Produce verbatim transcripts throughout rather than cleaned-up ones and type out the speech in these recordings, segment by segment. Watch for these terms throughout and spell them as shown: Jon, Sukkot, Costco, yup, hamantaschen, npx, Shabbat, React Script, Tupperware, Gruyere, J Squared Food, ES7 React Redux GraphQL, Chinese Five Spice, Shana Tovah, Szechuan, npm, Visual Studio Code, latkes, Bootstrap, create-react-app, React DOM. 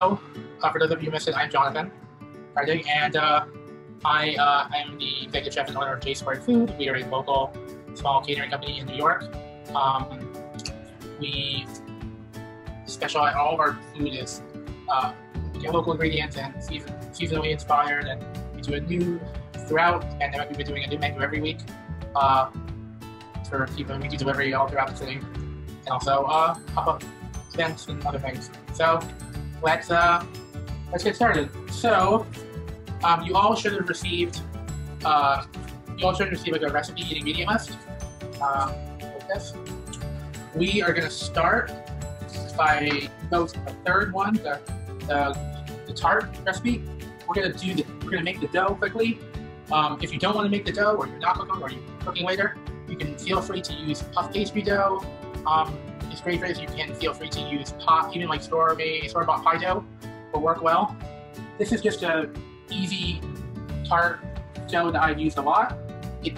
Uh, for those of you who missed it, I'm Jonathan, and uh, I uh, am the executive chef and owner of J Squared Food. We are a local small catering company in New York. Um, we specialize, all of our food is uh, local ingredients and season, seasonally inspired, and we do a new throughout, and then we've been doing a new menu every week uh, for people. We do delivery all throughout the city, and also uh, pop-up events and other things. So. Let's uh, let's get started. So, um, you all should have received uh, you all should receive like a recipe and ingredient list. Um, like this. We are going to start by both the third one, the the, the tart recipe. We're going to do the, we're going to make the dough quickly. Um, if you don't want to make the dough, or you're not cooking, or you're cooking later, you can feel free to use puff pastry dough. Um, It's great for this. You can feel free to use pot, even like store-made, store-bought pie dough will work well. This is just a easy tart dough that I've used a lot. It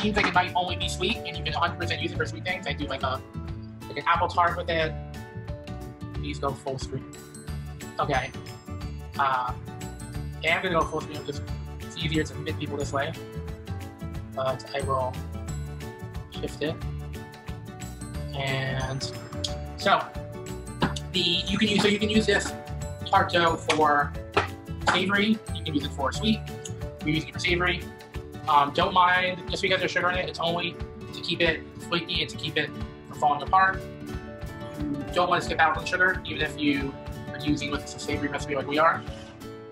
seems like it might only be sweet, and you can one hundred percent use it for sweet things. I do like a like an apple tart with it. These go full screen. Okay. Uh, and I'm gonna go full screen because it's easier to fit people this way. But I will shift it. And so the you can use so you can use this tart dough for savory. You can use it for sweet. We're using it for savory. Um, don't mind just because there's sugar in it. It's only to keep it flaky and to keep it from falling apart. You don't want to skip out on sugar, even if you are using with a savory recipe like we are.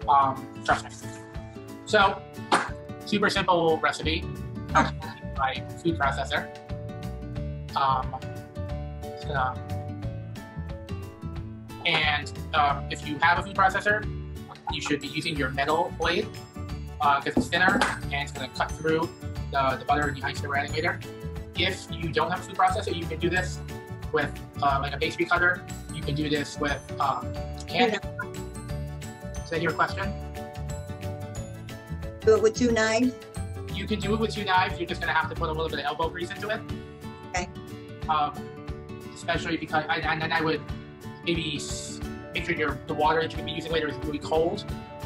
Um, trust me. So super simple recipe. My food processor. Um, Uh, and uh, if you have a food processor, you should be using your metal blade because uh, it's thinner and it's going to cut through the, the butter and the ice that we're adding later. If you don't have a food processor, you can do this with uh, like a pastry cutter. You can do this with um, hand mixer. Is that your question? Do it with two knives? You can do it with two knives. You're just going to have to put a little bit of elbow grease into it. Okay. Um, Especially because, and then I would maybe make sure your the water that you're gonna be using later is really cold,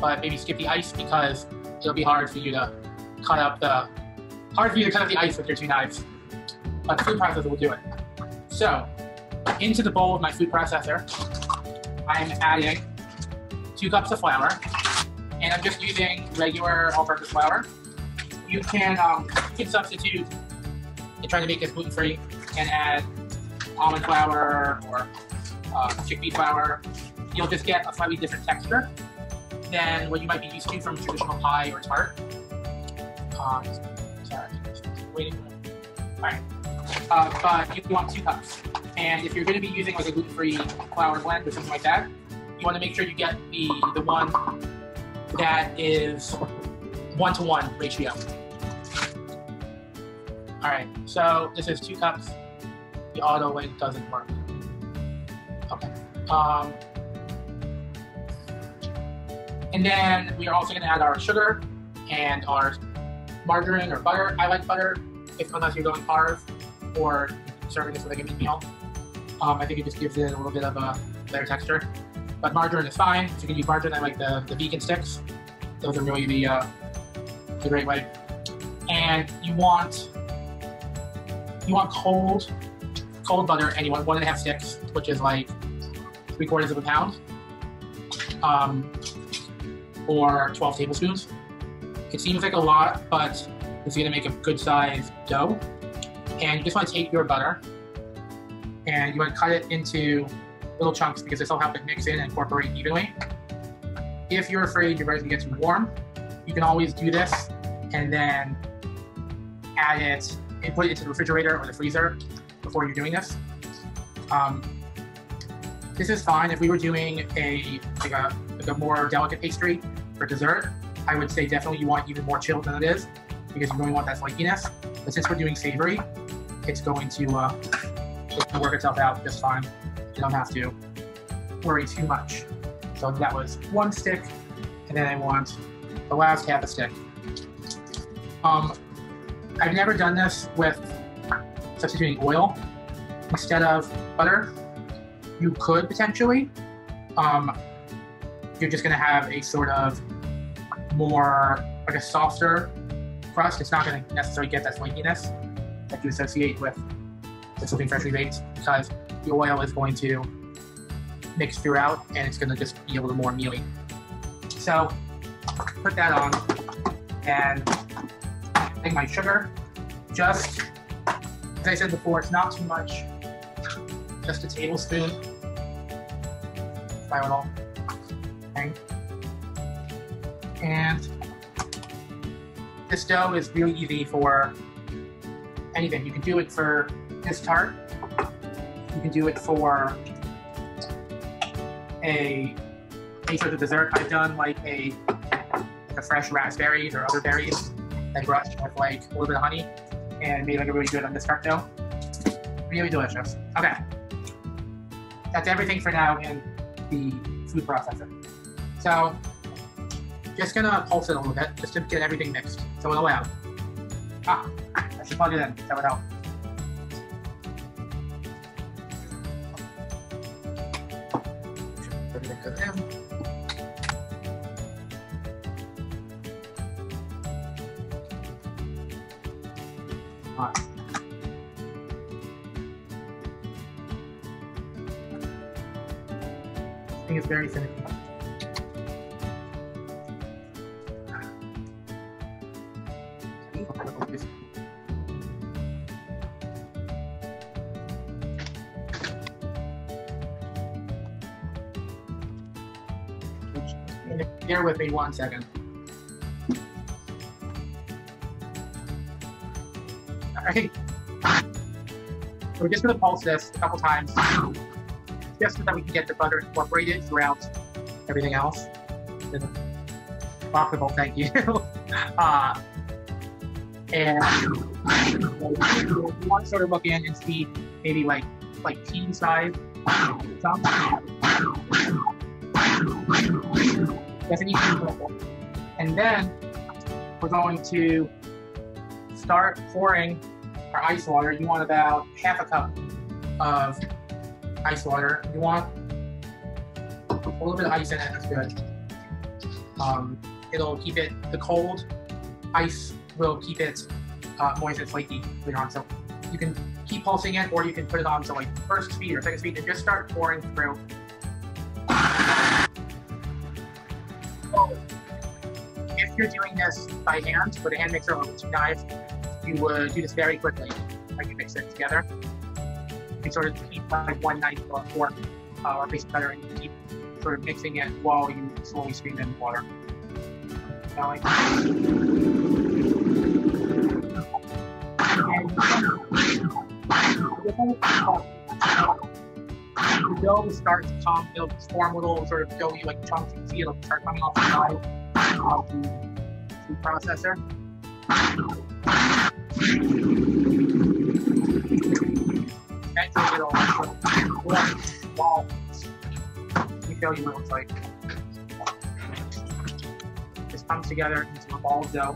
but maybe skip the ice because it'll be hard for you to cut up the hard for you to cut up the ice with your two knives. But the food processor will do it. So, into the bowl of my food processor, I'm adding two cups of flour, and I'm just using regular all-purpose flour. You can um, you can substitute and try to make this gluten-free and add almond flour or uh, chickpea flour. You'll just get a slightly different texture than what you might be used to from traditional pie or tart. Um, sorry, just waiting. All right, uh, but you want two cups. And if you're going to be using like a gluten-free flour blend or something like that, you want to make sure you get the the one that is one-to-one ratio. All right, so this is two cups. The auto weight doesn't work. Okay. Um, and then we are also going to add our sugar and our margarine or butter. I like butter, if, unless you're going carb or serving this with like a meat meal. Um, I think it just gives it a little bit of a better texture. But margarine is fine. If you can use margarine, I like the, the vegan sticks. Those are really the, uh, the great way. And you want you want cold. cold butter, and you want one and a half sticks, which is like three quarters of a pound, um, or twelve tablespoons. It seems like a lot, but it's gonna make a good sized dough. And you just wanna take your butter, and you wanna cut it into little chunks because this will help it mix in and incorporate evenly. If you're afraid your butter's gonna get too warm, you can always do this, and then add it, and put it into the refrigerator or the freezer before you're doing this. Um, this is fine. If we were doing a like, a like a more delicate pastry for dessert, I would say definitely you want even more chilled than it is because you really want that flakiness. But since we're doing savory, it's going to uh, it's going to work itself out just fine. You don't have to worry too much. So that was one stick, and then I want the last half a stick. Um, I've never done this with substituting oil instead of butter. You could potentially. Um, you're just gonna have a sort of more, like a softer crust. It's not gonna necessarily get that flakiness that you associate with something freshly baked, because the oil is going to mix throughout and it's gonna just be a little more mealy. So put that on, and I think my sugar, just as I said before, it's not too much, just a tablespoon, my little thing. And this dough is really easy for anything. You can do it for this tart, you can do it for a any sort of dessert. I've done like a, like a fresh raspberries or other berries and brushed with like a little bit of honey and made like a really good on this tart dough. Really delicious. Okay, that's everything for now in the food processor. So just gonna pulse it a little bit just to get everything mixed so it'll out. Ah, I should plug it in, that would help. Alright. I think it's very thin. Bear with me one second. All right, we're just gonna pulse this a couple times, just so that we can get the butter incorporated throughout everything else. Possible, thank you. uh, and you want to sort of look in and see maybe like like teen size. Doesn't need to be purple. And then we're going to start pouring our ice water. You want about half a cup of ice water. You want a little bit of ice in it, that's good. Um, it'll keep it, the cold ice will keep it uh, moist and flaky later on. So you can keep pulsing it, or you can put it on to like first speed or second speed and just start pouring through. If you're doing this by hand with a hand mixer or with a knife, you would do this very quickly. Like you mix it together. You can sort of keep like one knife or a fork uh, or a piece of butter and keep sort of mixing it while you slowly stream in water. Now, like, the dough will start to come, it'll form little sort of doughy like chunks. You can see it'll start coming off the side of the food processor. Eventually it'll like wall. Let me show you what it looks like. This comes together into a ball of dough.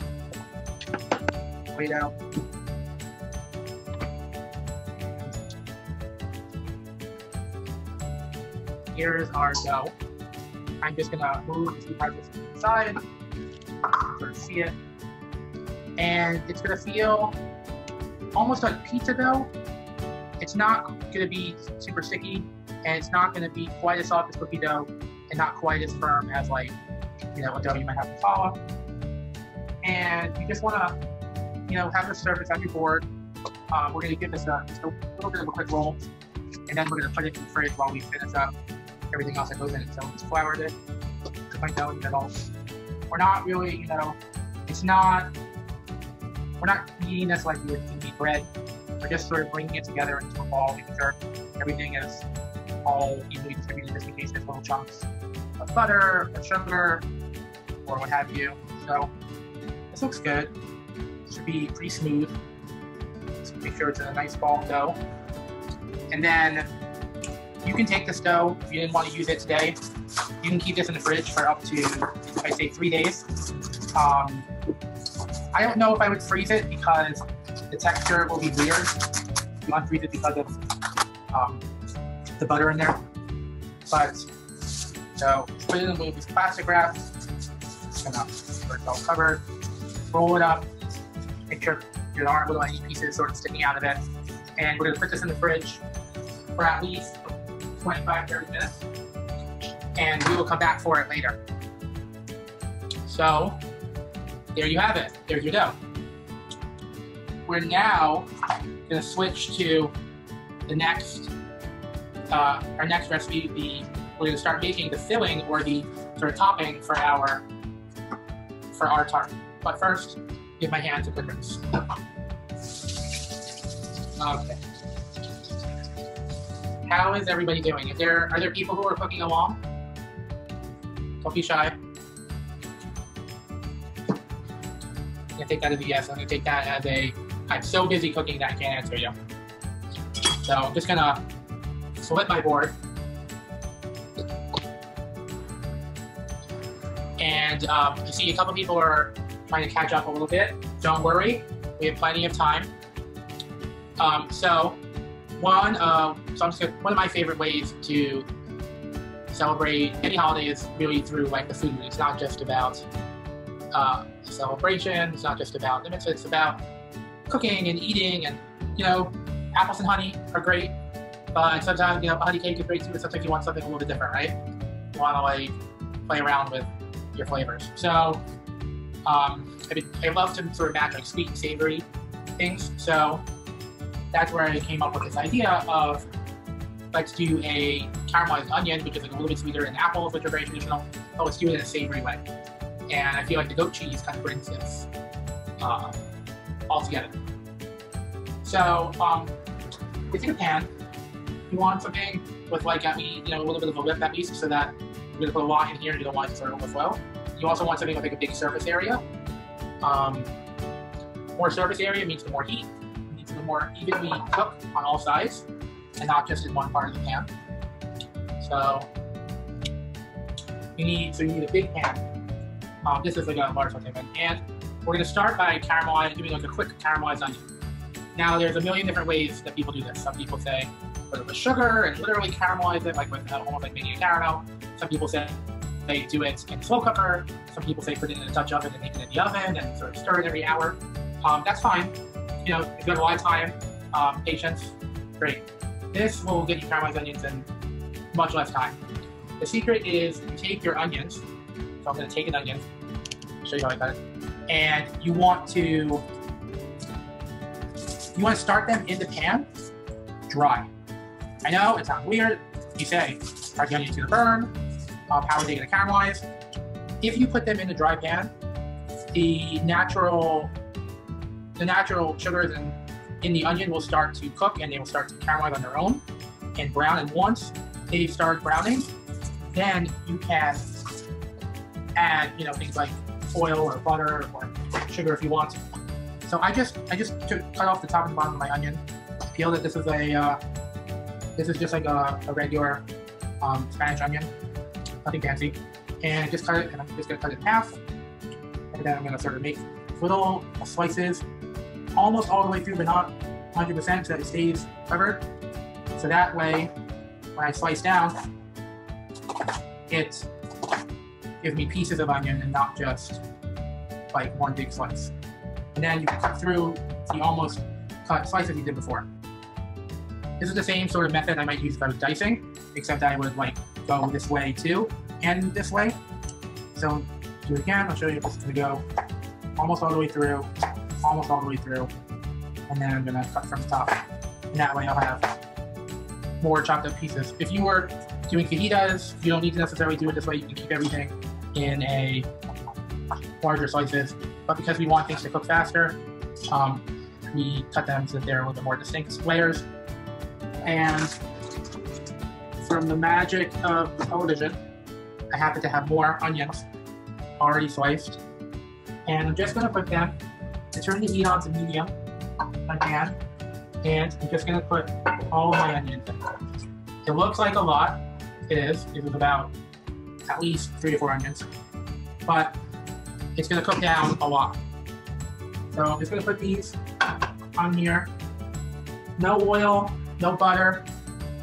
Wait out. Here's our dough. I'm just gonna move the food processor side, sort of see it, and it's gonna feel almost like pizza dough. It's not gonna be super sticky, and it's not gonna be quite as soft as cookie dough, and not quite as firm as like you know a dough you might have to follow. And you just wanna you know have the surface on your board. Uh, we're gonna give this a, just a little bit of a quick roll, and then we're gonna put it in the fridge while we finish up everything else that goes in it. So it's floured it. Like dough in the middle. We're not really, you know, it's not, we're not eating this like you would eat bread. We're just sort of bringing it together into a ball, making sure everything is all evenly distributed, just in case there's little chunks of butter or sugar or what have you. So this looks good. It should be pretty smooth. Just make sure it's in a nice ball of dough. And then you can take this dough, if you didn't want to use it today, you can keep this in the fridge for up to, I'd say, three days. Um, I don't know if I would freeze it because the texture will be weird. You want to freeze it because of um, the butter in there. But So put it in these plastic wraps, put it all covered, roll it up, make sure you don't have little any pieces sort of sticking out of it. And we're gonna put this in the fridge for at least twenty-five, thirty minutes. And we will come back for it later. So there you have it, there's your dough. We're now gonna switch to the next, uh, our next recipe, the, we're gonna start making the filling or the sort of topping for our, for our tart. But first, give my hands a quick rinse. Okay. How is everybody doing? If there, are there people who are cooking along? Don't be shy. I'm gonna take that as a yes. I'm gonna take that as a, I'm so busy cooking that I can't answer you. So I'm just gonna flip my board. And um, you see a couple people are trying to catch up a little bit. Don't worry, we have plenty of time. Um, so, one of so I'm just gonna, one of my favorite ways to celebrate any holiday is really through like the food. It's not just about uh, the celebration. It's not just about limits. It's about cooking and eating. And you know, apples and honey are great, but sometimes you know, a honey cake is great too. But sometimes you want something a little bit different, right? You want to like play around with your flavors. So um, I mean, I love to sort of match like sweet and savory things. So that's where I came up with this idea of let's do a caramelized onion, which is like a little bit sweeter than apples, which are very traditional, but let's do it in a savory way. And I feel like the goat cheese kind of brings this uh, all together. So um, we take a pan. You want something with like at me, you know, a little bit of a lip at least, so that you're gonna put a lot in here and you don't want it to sort of overflow. You also want something with like a big surface area. Um, more surface area means the more heat. The more evenly cooked on all sides and not just in one part of the pan. So you need so you need a big pan. Um, this is like a large one, and we're going to start by caramelizing, doing like a quick caramelized onion. Now there's a million different ways that people do this. Some people say put it with sugar and literally caramelize it, like with uh, almost like making a caramel. Some people say they do it in slow cooker. Some people say put it in a Dutch oven and make it in the oven and sort of stir it every hour. Um, that's fine. You know, if you have a lot of time, um, patience, great. This will get you caramelized onions in much less time. The secret is you take your onions, so I'm going to take an onion, show you how I cut it, and you want to, you want to start them in the pan, dry. I know, it sounds weird. You say, are the onions going to burn? Um, how are they going to caramelize? If you put them in a dry pan, the natural The natural sugars in, in the onion will start to cook and they will start to caramelize on their own and brown. And once they start browning, then you can add, you know, things like oil or butter or sugar if you want to. So I just I just took, cut off the top and bottom of my onion. Feel that this is a uh, this is just like a, a regular um, Spanish onion, nothing fancy. And just cut it, and I'm just gonna cut it in half. And then I'm gonna sort of make little slices almost all the way through, but not one hundred percent, so that it stays covered. So that way, when I slice down, it gives me pieces of onion and not just like one big slice. And then you can cut through the almost cut slices you did before. This is the same sort of method I might use if I was dicing, except I would like go this way too, and this way. So do it again, I'll show you if this is gonna go almost all the way through. almost all the way through, and then I'm going to cut from the top, and that way I'll have more chopped up pieces. If you were doing fajitas, you don't need to necessarily do it this way. You can keep everything in a larger slices, but because we want things to cook faster, um, we cut them so that they're a little bit more distinct layers. And from the magic of television, I happen to have more onions already sliced, and I'm just going to put them I turn the heat on to medium, my pan, and I'm just gonna put all of my onions in. It looks like a lot, it is. It was about at least three or four onions, but it's gonna cook down a lot. So I'm just gonna put these on here. No oil, no butter,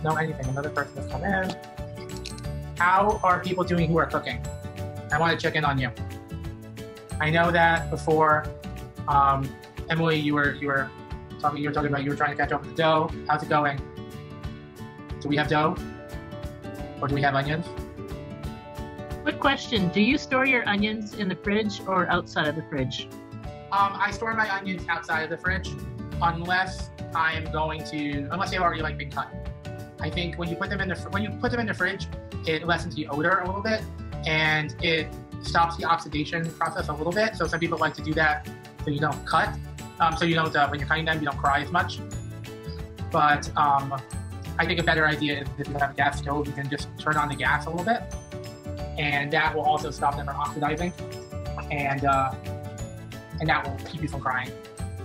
no anything. Another person has come in. How are people doing who are cooking? I want to check in on you. I know that before, um, Emily, you were you were talking you were talking about you were trying to catch up with the dough. How's it going? Do we have dough, or do we have onions? Quick question: do you store your onions in the fridge or outside of the fridge? Um, I store my onions outside of the fridge, unless I am going to, unless they've already like been cut. I think when you put them in the when you put them in the fridge, it lessens the odor a little bit, and it stops the oxidation process a little bit. So some people like to do that so you don't cut, um, so you don't uh, when you're cutting them you don't cry as much. But um, I think a better idea is if you have a gas stove, you can just turn on the gas a little bit, and that will also stop them from oxidizing, and uh, and that will keep you from crying.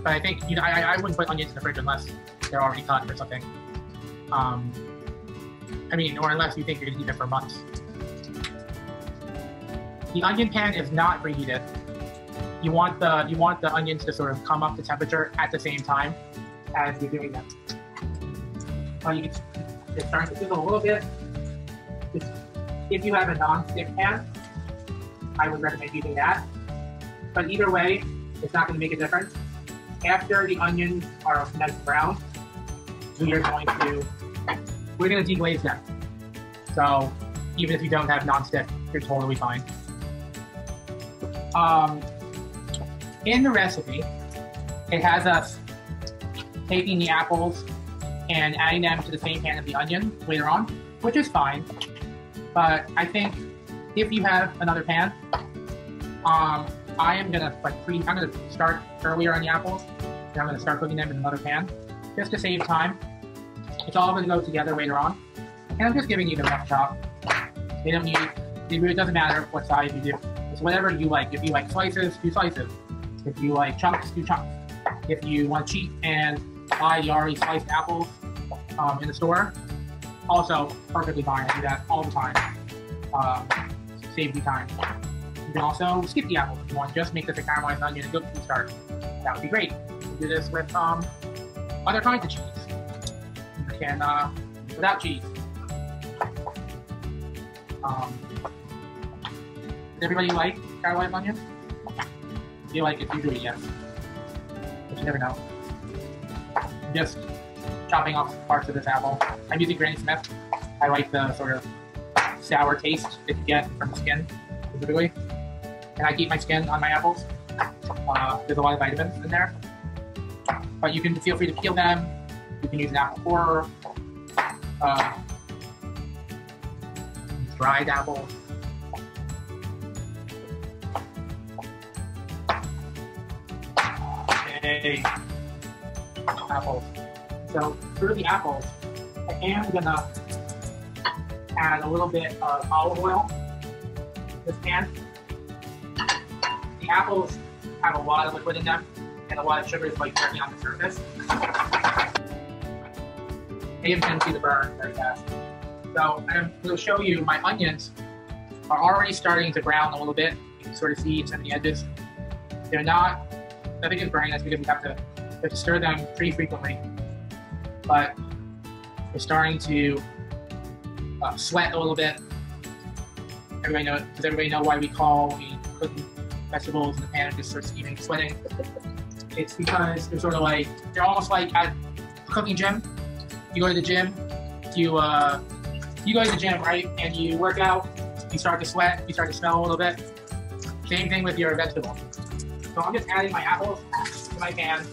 But I think you know I, I wouldn't put onions in the fridge unless they're already cut or something. Um, I mean, or unless you think you're gonna eat it for months. The onion pan is not preheated. You want the you want the onions to sort of come up to temperature at the same time as you're doing them. Uh, you can it's starting to sizzle a little bit. Just, if you have a non-stick pan, I would recommend using that. But either way, it's not going to make a difference. After the onions are nice brown, we are going to we're going to deglaze them. So even if you don't have non-stick, you're totally fine. Um, in the recipe, it has us taking the apples and adding them to the same pan of the onion later on, which is fine. But I think if you have another pan, um, I am gonna like pre. I'm gonna start earlier on the apples, and I'm gonna start cooking them in another pan, just to save time. It's all gonna go together later on, and I'm just giving you the rough chop. They don't need. It doesn't matter what size you do. It's whatever you like. If you like slices, do slices. If you like chunks, do chunks. If you want to cheat and buy the already sliced apples um, in the store, also perfectly fine. I do that all the time. Um, saves you time. You can also skip the apples if you want. Just make this a caramelized onion and go to the start. That would be great. You can do this with um, other kinds of cheese. You can uh, without cheese. Um, Does everybody like caramelized onion? If you like it, you do it, yes. But you never know. I'm just chopping off parts of this apple. I'm using Granny Smith. I like the sort of sour taste that you get from the skin, specifically. And I keep my skin on my apples. Uh, there's a lot of vitamins in there. But you can feel free to peel them. You can use an apple corer. Uh, dried apples. Apples. So through the apples, I am gonna add a little bit of olive oil to this pan. The apples have a lot of liquid in them, and a lot of sugar is like turning on the surface. They have a tendency to burn very fast. So I'm gonna show you my onions are already starting to brown a little bit. You can sort of see some of the edges. They're not Nothing is burning. That's because we have to, we have to stir them pretty frequently. But we're starting to uh, sweat a little bit. Everybody know? Does everybody know why we call we cook vegetables in the pan and just sort of steaming, sweating? It's because they're sort of like they're almost like at a cooking gym. You go to the gym, you uh, you go to the gym, right? And you work out. You start to sweat. You start to smell a little bit. Same thing with your vegetables. So I'm just adding my apples to my pan.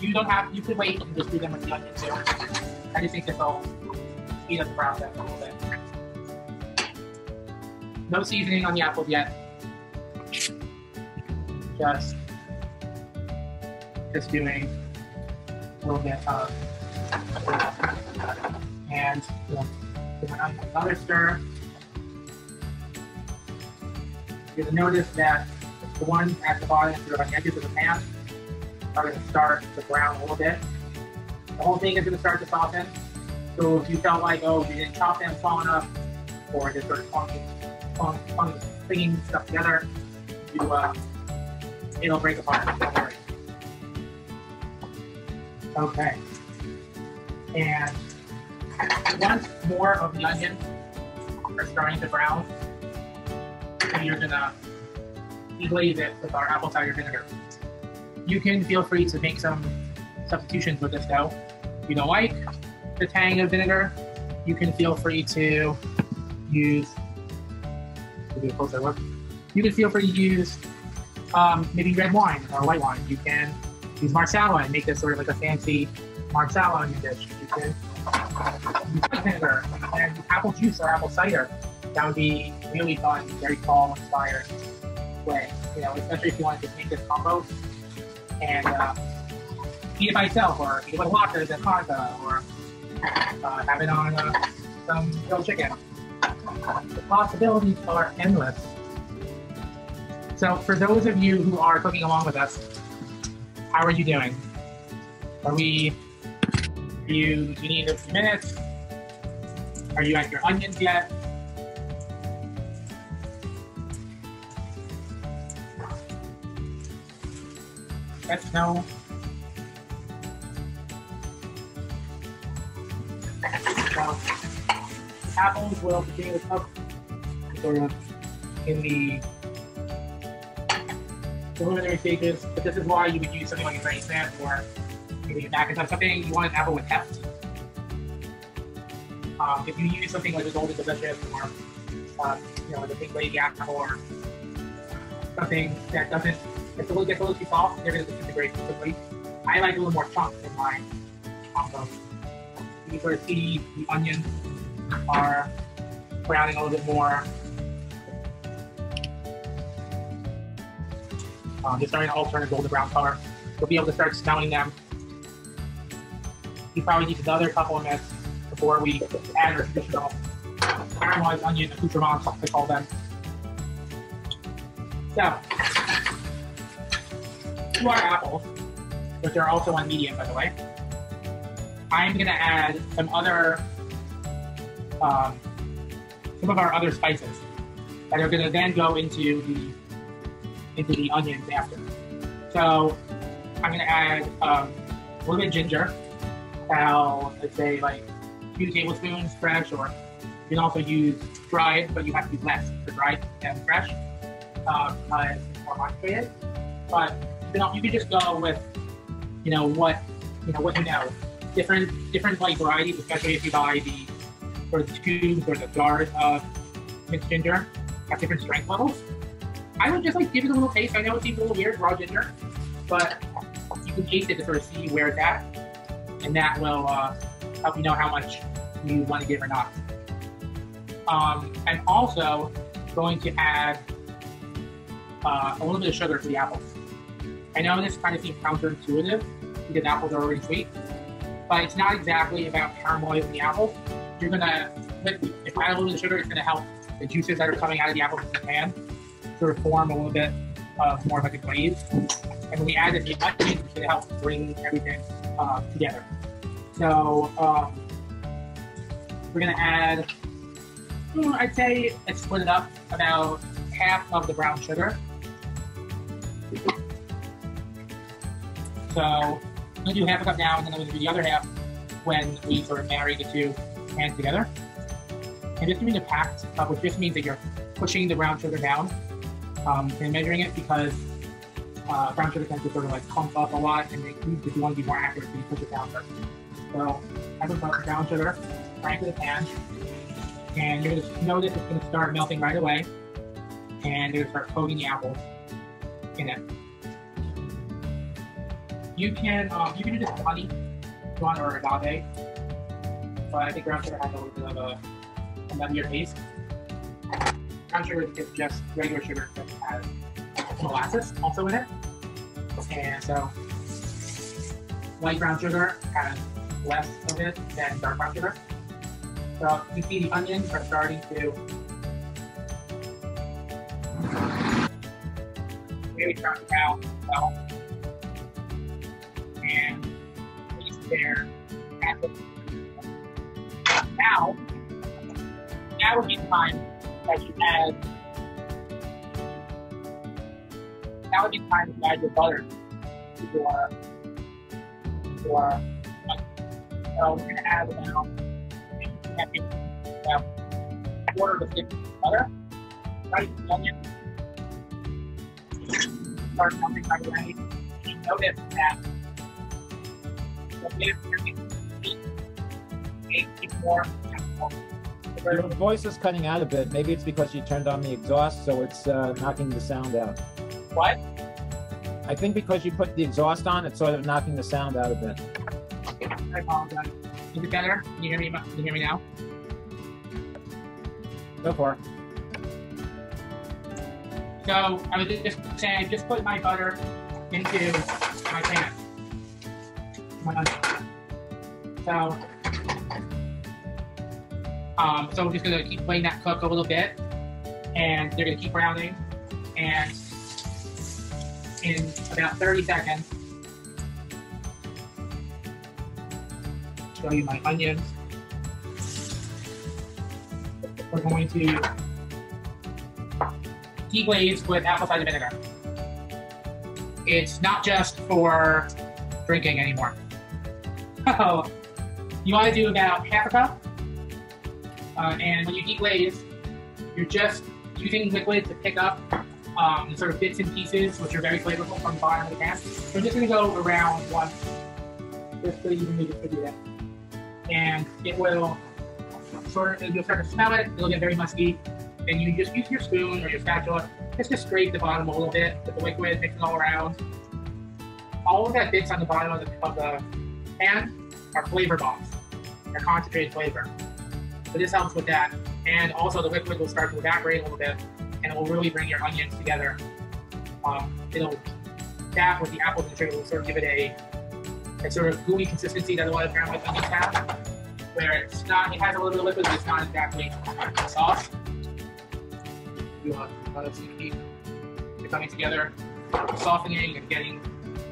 You don't have, you could wait and just do them with the onion too. I just think this will speed up the process a little bit. No seasoning on the apples yet. Just, just doing a little bit of, and give my onion another stir. You'll notice that the ones at the bottom, sort of on the edges of the pan, are going to start to brown a little bit. The whole thing is going to start to soften. So if you felt like, oh, you didn't chop them small enough, or just sort of clunking, clunking, clinging stuff together, you, uh, it'll break apart. Don't worry. Okay. And Once more of the onions are starting to brown, and you're gonna deglaze it with our apple cider vinegar. You can feel free to make some substitutions with this dough. If you don't like the tang of vinegar, you can feel free to use, give you a closer look. You can feel free to use um, maybe red wine or white wine. You can use marsala and make this sort of like a fancy marsala on your dish. You can use vinegar and apple juice or apple cider. That would be really fun, very fall inspired way. You know, especially if you want to just make this combo and uh, eat it by itself, or eat it with latkes and vodka, or uh, have it on uh, some grilled chicken. The possibilities are endless. So for those of you who are cooking along with us, how are you doing? Are we, do you, do you need a few minutes? Are you at your onions yet? Let us know. Well, the apples will continue to cook sort of in the preliminary stages, but this is why you would use something like a granny snap or maybe a mac and stuff, something you want an apple with heft. Um, if you use something like a golden delicious or um, you know, like a big lady apple or something that doesn't, it's a little, gets a little too soft, they're going to disintegrate quickly. I like a little more chunks in my combo. You can sort of see the onions are browning a little bit more. Um, they're starting to all turn a golden brown color. You'll be able to start smelling them. You probably need another couple of minutes before we add our traditional caramelized onion accoutrements, I call them. So, to our apples, which are also on medium, by the way, I'm going to add some other, um, some of our other spices that are going to then go into the into the onions after. So I'm going to add um, a little bit of ginger, about, let's say, like two tablespoons fresh, or you can also use dried, but you have to use less for dried than fresh, um, because it's more concentrated. But you can just go with, you know, what you know, what you know. Different, different like varieties, especially if you buy the sort of tubes or the jars of minced ginger at different strength levels. I would just like give it a little taste. I know it seems a little weird, raw ginger, but you can taste it to sort of see where it's at, and that will uh, help you know how much you want to give or not. Um, I'm also going to add uh, a little bit of sugar to the apples. I know this kind of seems counterintuitive because apples are already sweet, but it's not exactly about caramelizing the apples. You're gonna, if you add a little bit of sugar, it's gonna help the juices that are coming out of the apples in the pan sort of form a little bit of more of like a glaze. And when we add this to the onions, it's gonna help bring everything uh, together. So um, we're gonna add, hmm, I'd say, let's split it up about half of the brown sugar. So I'm gonna do half a cup now, and then I'm gonna do the other half when we sort of marry the two pans together. And just doing a packed cup, which just means that you're pushing the brown sugar down um, and measuring it, because uh, brown sugar tends to sort of like clump up a lot, and if you want to be more accurate, you push it down first. So have a cup of brown sugar right into the pan, and you're gonna notice it's gonna start melting right away, and you're gonna start coating the apples in it. You can um, you can do just honey, if you want, or agave, but I think brown sugar has a little bit of a, a nuttier taste. Brown sugar is just regular sugar that has molasses also in it, and so light brown sugar has less of it than dark brown sugar. So you see the onions are starting to really brown out well. And place their apple. Now, now would be the time that you add. That would be the time to add your butter to your, your. So we're gonna add about natin um, a quarter of a stick of butter, fry the onion, start something like that. Notice that the flavor is more Your voice is cutting out a bit. Maybe it's because you turned on the exhaust, so it's uh, knocking the sound out. What? I think because you put the exhaust on, it's sort of knocking the sound out a bit. I apologize. Is it better? Can you hear me? Can you hear me now? Go for it. So I was just saying, I just put my butter into my pan. My so. Um, so we're just going to keep letting that cook a little bit, and they're going to keep browning, and in about thirty seconds, show you my onions. We're going to deglaze with apple cider vinegar. It's not just for drinking anymore. So you want to do about half a cup. Uh, and when you deglaze, you're just using liquid to pick up um, the sort of bits and pieces, which are very flavorful from the bottom of the pan. So I'm just going to go around once, just so you can redistribute it. And it will sort of, you'll start to smell it, it'll get very musky. And you just use your spoon or your spatula, just to scrape the bottom a little bit with the liquid, mix it all around. All of that bits on the bottom of the, of the pan are flavor bombs, they're concentrated flavor. So this helps with that, and also the liquid will start to evaporate a little bit, and it will really bring your onions together. Um, it'll tap with the apples and sugar will sort of give it a, a sort of gooey consistency that a lot of brown white onions have, where it's not, it has a little bit of liquid, but it's not exactly the sauce. You uh, let us keep the coming together, softening and getting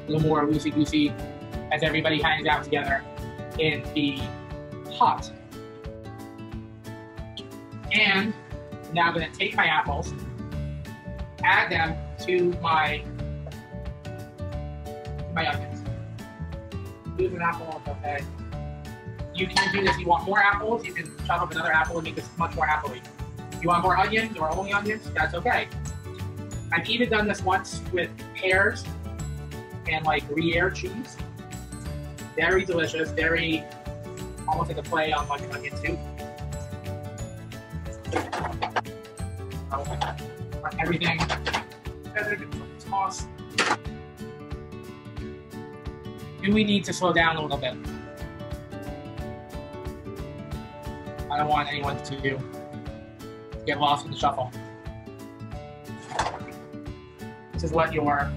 a little more loosey-goosey as everybody hangs out together in the pot. And now I'm going to take my apples, add them to my my onions. Use an apple, okay. You can do this. You want more apples? You can chop up another apple and make this much more apple-y. You want more onions or only onions? That's okay. I've even done this once with pears and like Gruyere cheese. Very delicious. Very almost like a play on like an onion soup. Everything together, toss. Do we need to slow down a little bit? I don't want anyone to get lost in the shuffle. This is what your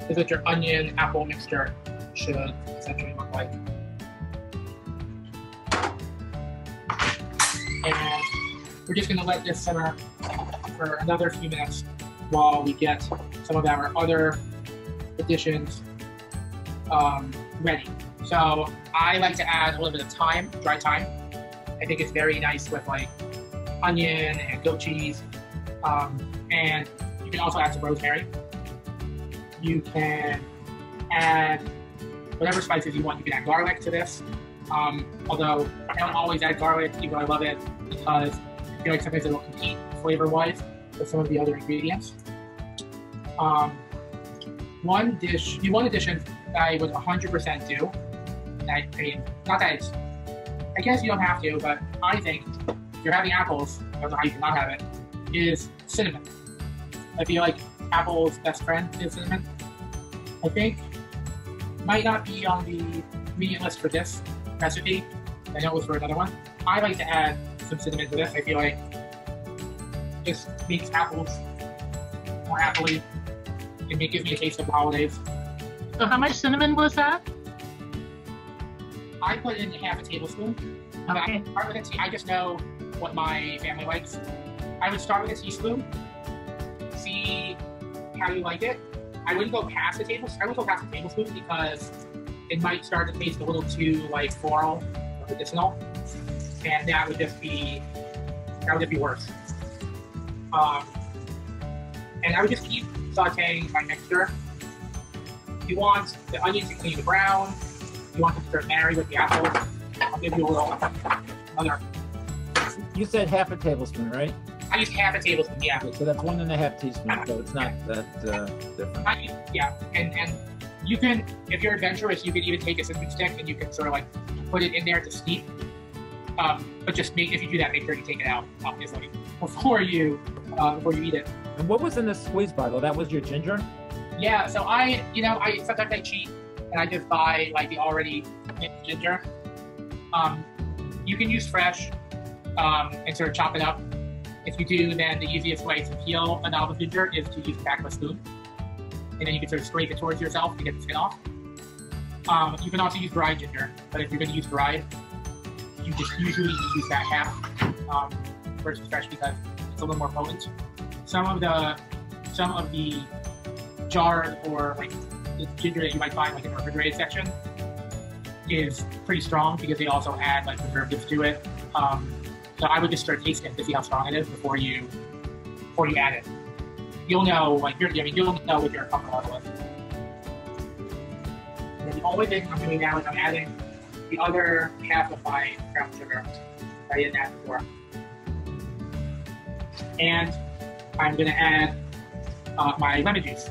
this is what your onion apple mixture should essentially look like. And we're just going to let this simmer for another few minutes while we get some of our other additions um, ready. So I like to add a little bit of thyme, dry thyme. I think it's very nice with like onion and goat cheese. Um, and you can also add some rosemary. You can add whatever spices you want. You can add garlic to this. Um, although I don't always add garlic, even though I love it, because I feel like sometimes it will compete flavor-wise with some of the other ingredients. Um, one dish, one addition that I would one hundred percent do, I, I mean, not that it's, I guess you don't have to, but I think if you're having apples, I don't know how you cannot have it, is cinnamon. I feel like apple's best friend is cinnamon. I think might not be on the ingredient list for this recipe. I know it was for another one. I like to add some cinnamon to this. I feel like it just makes apples more apple-y. It gives me a taste of the holidays. So how much cinnamon was that? I put in half a tablespoon. Okay. I start with a tea. I just know what my family likes. I would start with a teaspoon, see how you like it. I wouldn't go past a tablespoon. I would go past a tablespoon because it might start to taste a little too like floral or medicinal. And that would just be, that would just be worse. Um, and I would just keep sauteing my mixture. You want the onions to clean the brown. You want them to sort of marry with the apples. I'll give you a little other. You said half a tablespoon, right? I used half a tablespoon, yeah. Okay, so that's one and a half teaspoons, so it's not that uh, different. I mean, yeah, and, and you can, if you're adventurous, you can even take a cinnamon stick and you can sort of like put it in there to steep. Um, but just make, if you do that, make sure you take it out, obviously, before you, uh, before you eat it. And what was in this squeeze bottle? That was your ginger? Yeah, so I, you know, I sometimes I cheat and I just buy like the already minced ginger. Um, you can use fresh um, and sort of chop it up. If you do, then the easiest way to peel a knob of ginger is to use a back of a spoon. And then you can sort of scrape it towards yourself to get the skin off. Um, you can also use dried ginger, but if you're going to use dried, you just usually use that half um, versus fresh because it's a little more potent. Some of the some of the jarred or like the ginger that you might find like in the refrigerated section is pretty strong because they also add like preservatives to it. Um, so I would just start tasting it to see how strong it is before you before you add it. You'll know like you're I mean you'll know what your comfort level is. And the only thing I'm doing now is I'm adding the other half of my brown sugar I didn't add before. And I'm gonna add uh, my lemon juice.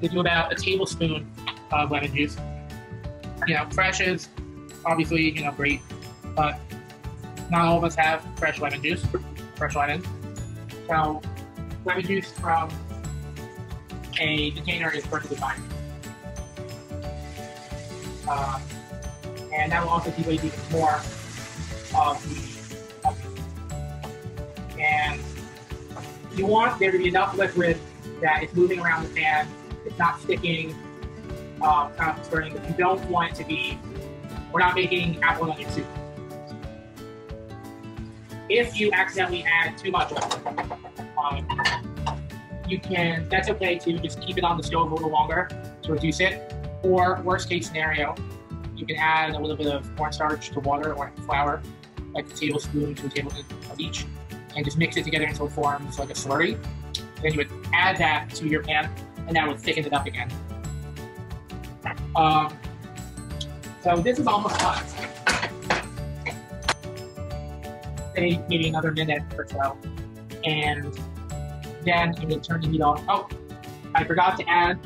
We do about a tablespoon of lemon juice. You know, fresh is obviously, you know, great, but not all of us have fresh lemon juice, fresh lemon. So lemon juice from a container is perfectly fine. Uh, And that will also degrade even more of the onion. And you want there to be enough liquid that it's moving around the pan, it's not sticking, um, kind of stirring. But you don't want it to be, we're not making apple and onion soup. If you accidentally add too much oil, um, you can, that's okay too, just keep it on the stove a little longer to reduce it. Or worst case scenario, you can add a little bit of cornstarch to water or flour, like a tablespoon to a tablespoon of each, and just mix it together until it forms like a slurry. And then you would add that to your pan, and that would thicken it up again. Um, so this is almost done. Say maybe another minute or so, and then I'm gonna turn the heat off. Oh, I forgot to add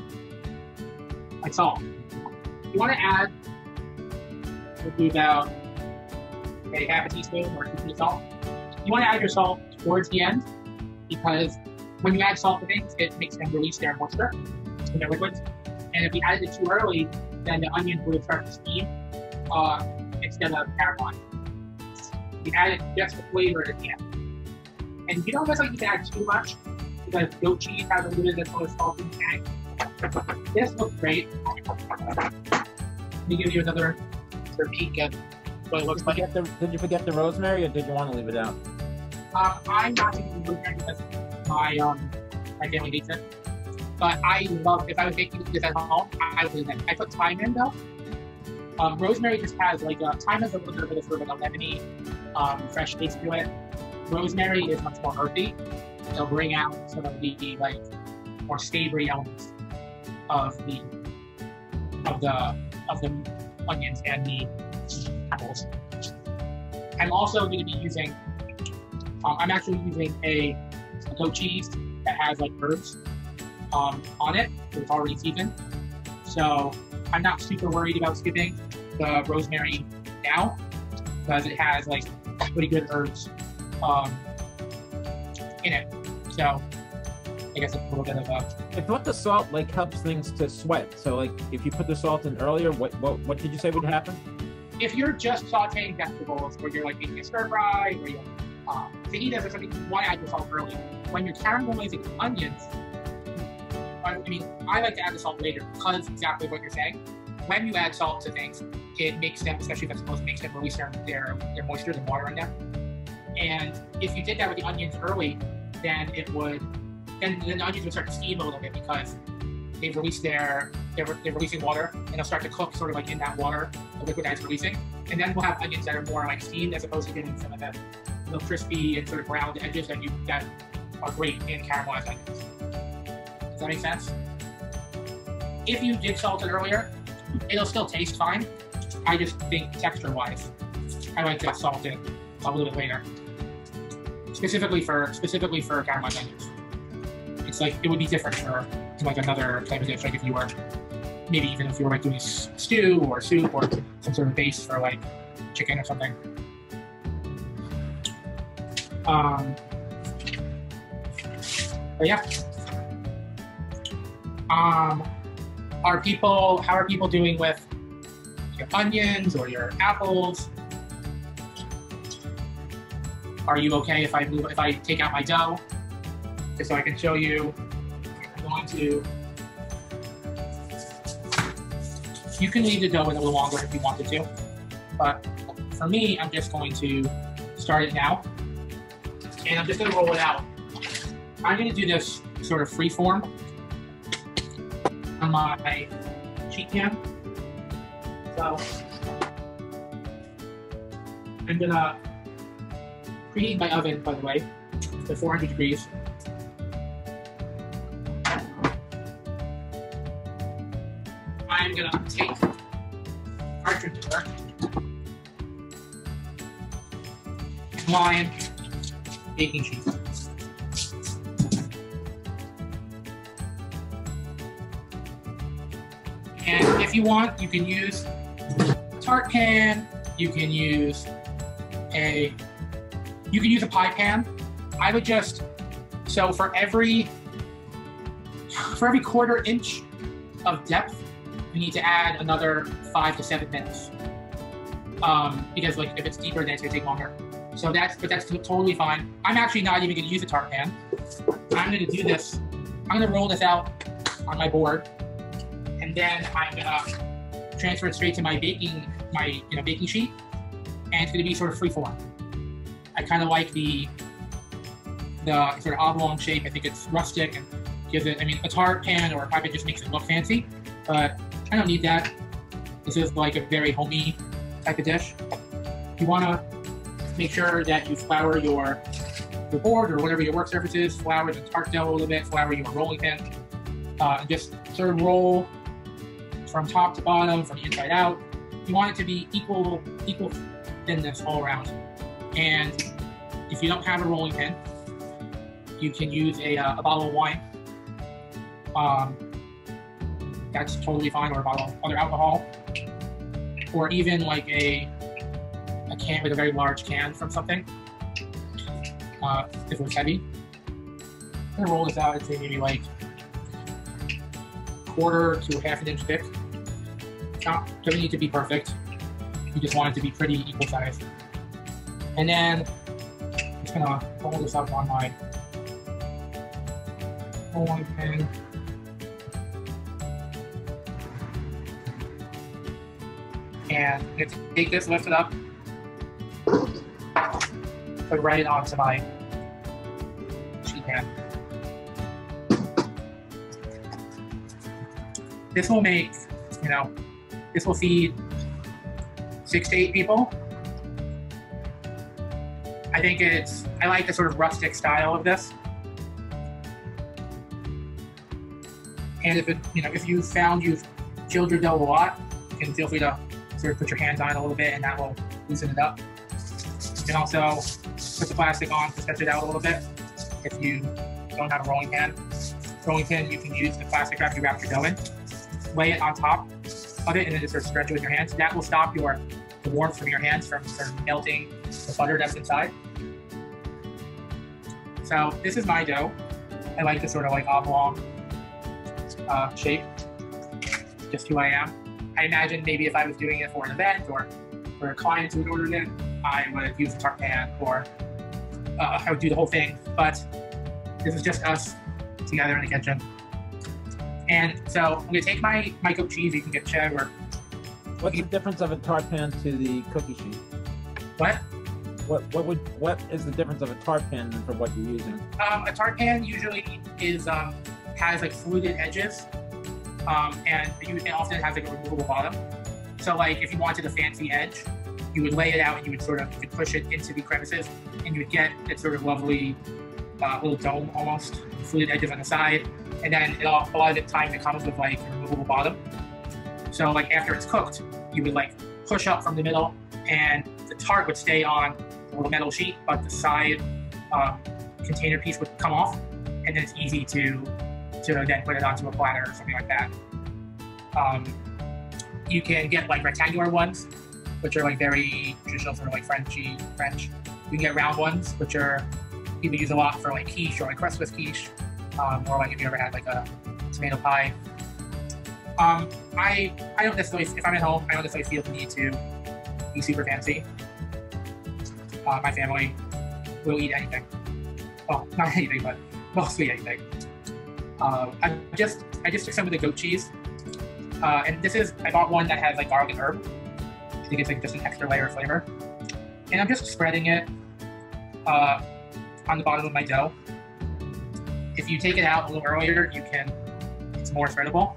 my salt. You want to add would be about okay, half a teaspoon or a teaspoon of salt. You want to add your salt towards the end because when you add salt to things, it makes them release their moisture in their liquids. And if you added it too early, then the onion would start to steam uh, instead of caramelize. You add it just for flavor at the end. And you don't necessarily need to add too much because goat cheese has a little bit of salt in it. This looks great. Let me give you another. Peek at what it looks did like. You the, did you forget the rosemary, or did you want to leave it out? Um, I'm not taking the rosemary because my um, my family hates it. But I love if I was making this at home, I would. I put thyme in though. Um, rosemary just has like a, thyme has a little bit of sort of like a lemony, um, fresh taste to it. Rosemary is much more earthy. It'll bring out sort of the like more savory elements of the of the of the. onions and the apples. I'm also going to be using, um, I'm actually using a, a goat cheese that has like herbs um, on it, so it's already seasoned. So I'm not super worried about skipping the rosemary now because it has like pretty good herbs um, in it. So I guess it's a little bit of a... I thought the salt like helps things to sweat. So like if you put the salt in earlier, what what, what did you say would happen? If you're just sauteing vegetables or you're like making a stir fry or you're uh, fajitas or something, you want to add the salt early. When you're caramelizing onions, I mean, I like to add the salt later because exactly what you're saying. When you add salt to things, it makes them, especially vegetables, makes them release their, their, their moisture, the water in them. And if you did that with the onions early, then it would Then, then the onions will start to steam a little bit because they've released their, they're, they're releasing water and they'll start to cook sort of like in that water, the liquid that's releasing. And then we'll have onions that are more like steamed as opposed to getting some of that little crispy and sort of browned edges that you that are great in caramelized onions. Does that make sense? If you did salt it earlier, it'll still taste fine. I just think texture-wise, I like to salt it a little bit later, specifically for specifically for caramelized onions. It's like it would be different for like another type of dish, like if you were maybe even if you were like doing stew or soup or some sort of base for like chicken or something. Um, but yeah. Um, are people? How are people doing with your onions or your apples? Are you okay if I move? If I take out my dough, just so I can show you. I'm going to. You can leave the dough in a little longer if you wanted to, but for me, I'm just going to start it now, and I'm just going to roll it out. I'm going to do this sort of free form on my sheet pan. So I'm going to preheat my oven, by the way, to four hundred degrees. I'm going to take partridge liver and lime baking sheet. And if you want, you can use a tart pan, you can use a you can use a pie pan. I would just so for every for every quarter inch of depth, you need to add another five to seven minutes um, because, like, if it's deeper, then it's gonna take longer. So that's, but that's totally fine. I'm actually not even gonna use a tart pan. I'm gonna do this. I'm gonna roll this out on my board, and then I'm gonna transfer it straight to my baking, my you know baking sheet, and it's gonna be sort of free form. I kind of like the the sort of oblong shape. I think it's rustic and gives it. I mean, a tart pan or a pie pan just makes it look fancy, but I don't need that. This is like a very homey type of dish. You want to make sure that you flour your, your board or whatever your work surface is, flour the tart dough a little bit, flour your rolling pin, uh, and just sort of roll from top to bottom, from the inside out. You want it to be equal, equal thinness all around. And if you don't have a rolling pin, you can use a, uh, a bottle of wine. Um, That's totally fine, or a bottle of other alcohol, or even like a a can with a very large can from something. Uh, if it was heavy, I'm gonna roll this out. I'd say maybe like quarter to half an inch thick. Not doesn't need to be perfect. You just want it to be pretty equal size. And then I'm just gonna roll this up on my rolling pin. And I'm going to take this, lift it up, put right it onto my sheet pan. This will make, you know, this will feed six to eight people. I think it's, I like the sort of rustic style of this. And if it, you know, if you found you've chilled your dough a lot, you can feel free to sort of put your hands on it a little bit, and that will loosen it up. You can also put the plastic on to stretch it out a little bit. If you don't have a rolling pin, rolling pin, you can use the plastic wrap you wrap your dough in, lay it on top of it, and then just sort of stretch it with your hands. That will stop your the warmth from your hands from sort of melting the butter that's inside. So this is my dough. I like this sort of like oblong uh, shape, just who I am. I imagine maybe if I was doing it for an event or for a client who would order it, I would use a tart pan, or uh, I would do the whole thing. But this is just us together in the kitchen. And so I'm gonna take my, my cooked cheese. You can get cheddar. What's the difference of a tart pan to the cookie sheet? What? What what would what is the difference of a tart pan from what you're using? Um, a tart pan usually is um, has like fluted edges. Um, and you, it often has like a removable bottom. So like if you wanted a fancy edge, you would lay it out and you would sort of you could push it into the crevices, and you would get that sort of lovely uh, little dome almost, fluted edges on the side. And then it all, a lot of the time it comes with like a removable bottom. So like after it's cooked, you would like push up from the middle, and the heart would stay on a little metal sheet, but the side uh, container piece would come off, and then it's easy to to then put it onto a platter or something like that. Um, you can get like rectangular ones, which are like very traditional sort of like Frenchy French. You can get round ones, which are people use a lot for like quiche or like crustless quiche, um, or like if you ever had like a tomato pie. Um, I I don't necessarily, if I'm at home, I don't necessarily feel the need to be super fancy. Uh, my family will eat anything. Well, not anything, but mostly anything. Uh, I just I just took some of the goat cheese, uh, and this is I bought one that has like garlic and herb. I think it's like just an extra layer of flavor, and I'm just spreading it uh, on the bottom of my dough. If you take it out a little earlier, you can it's more spreadable.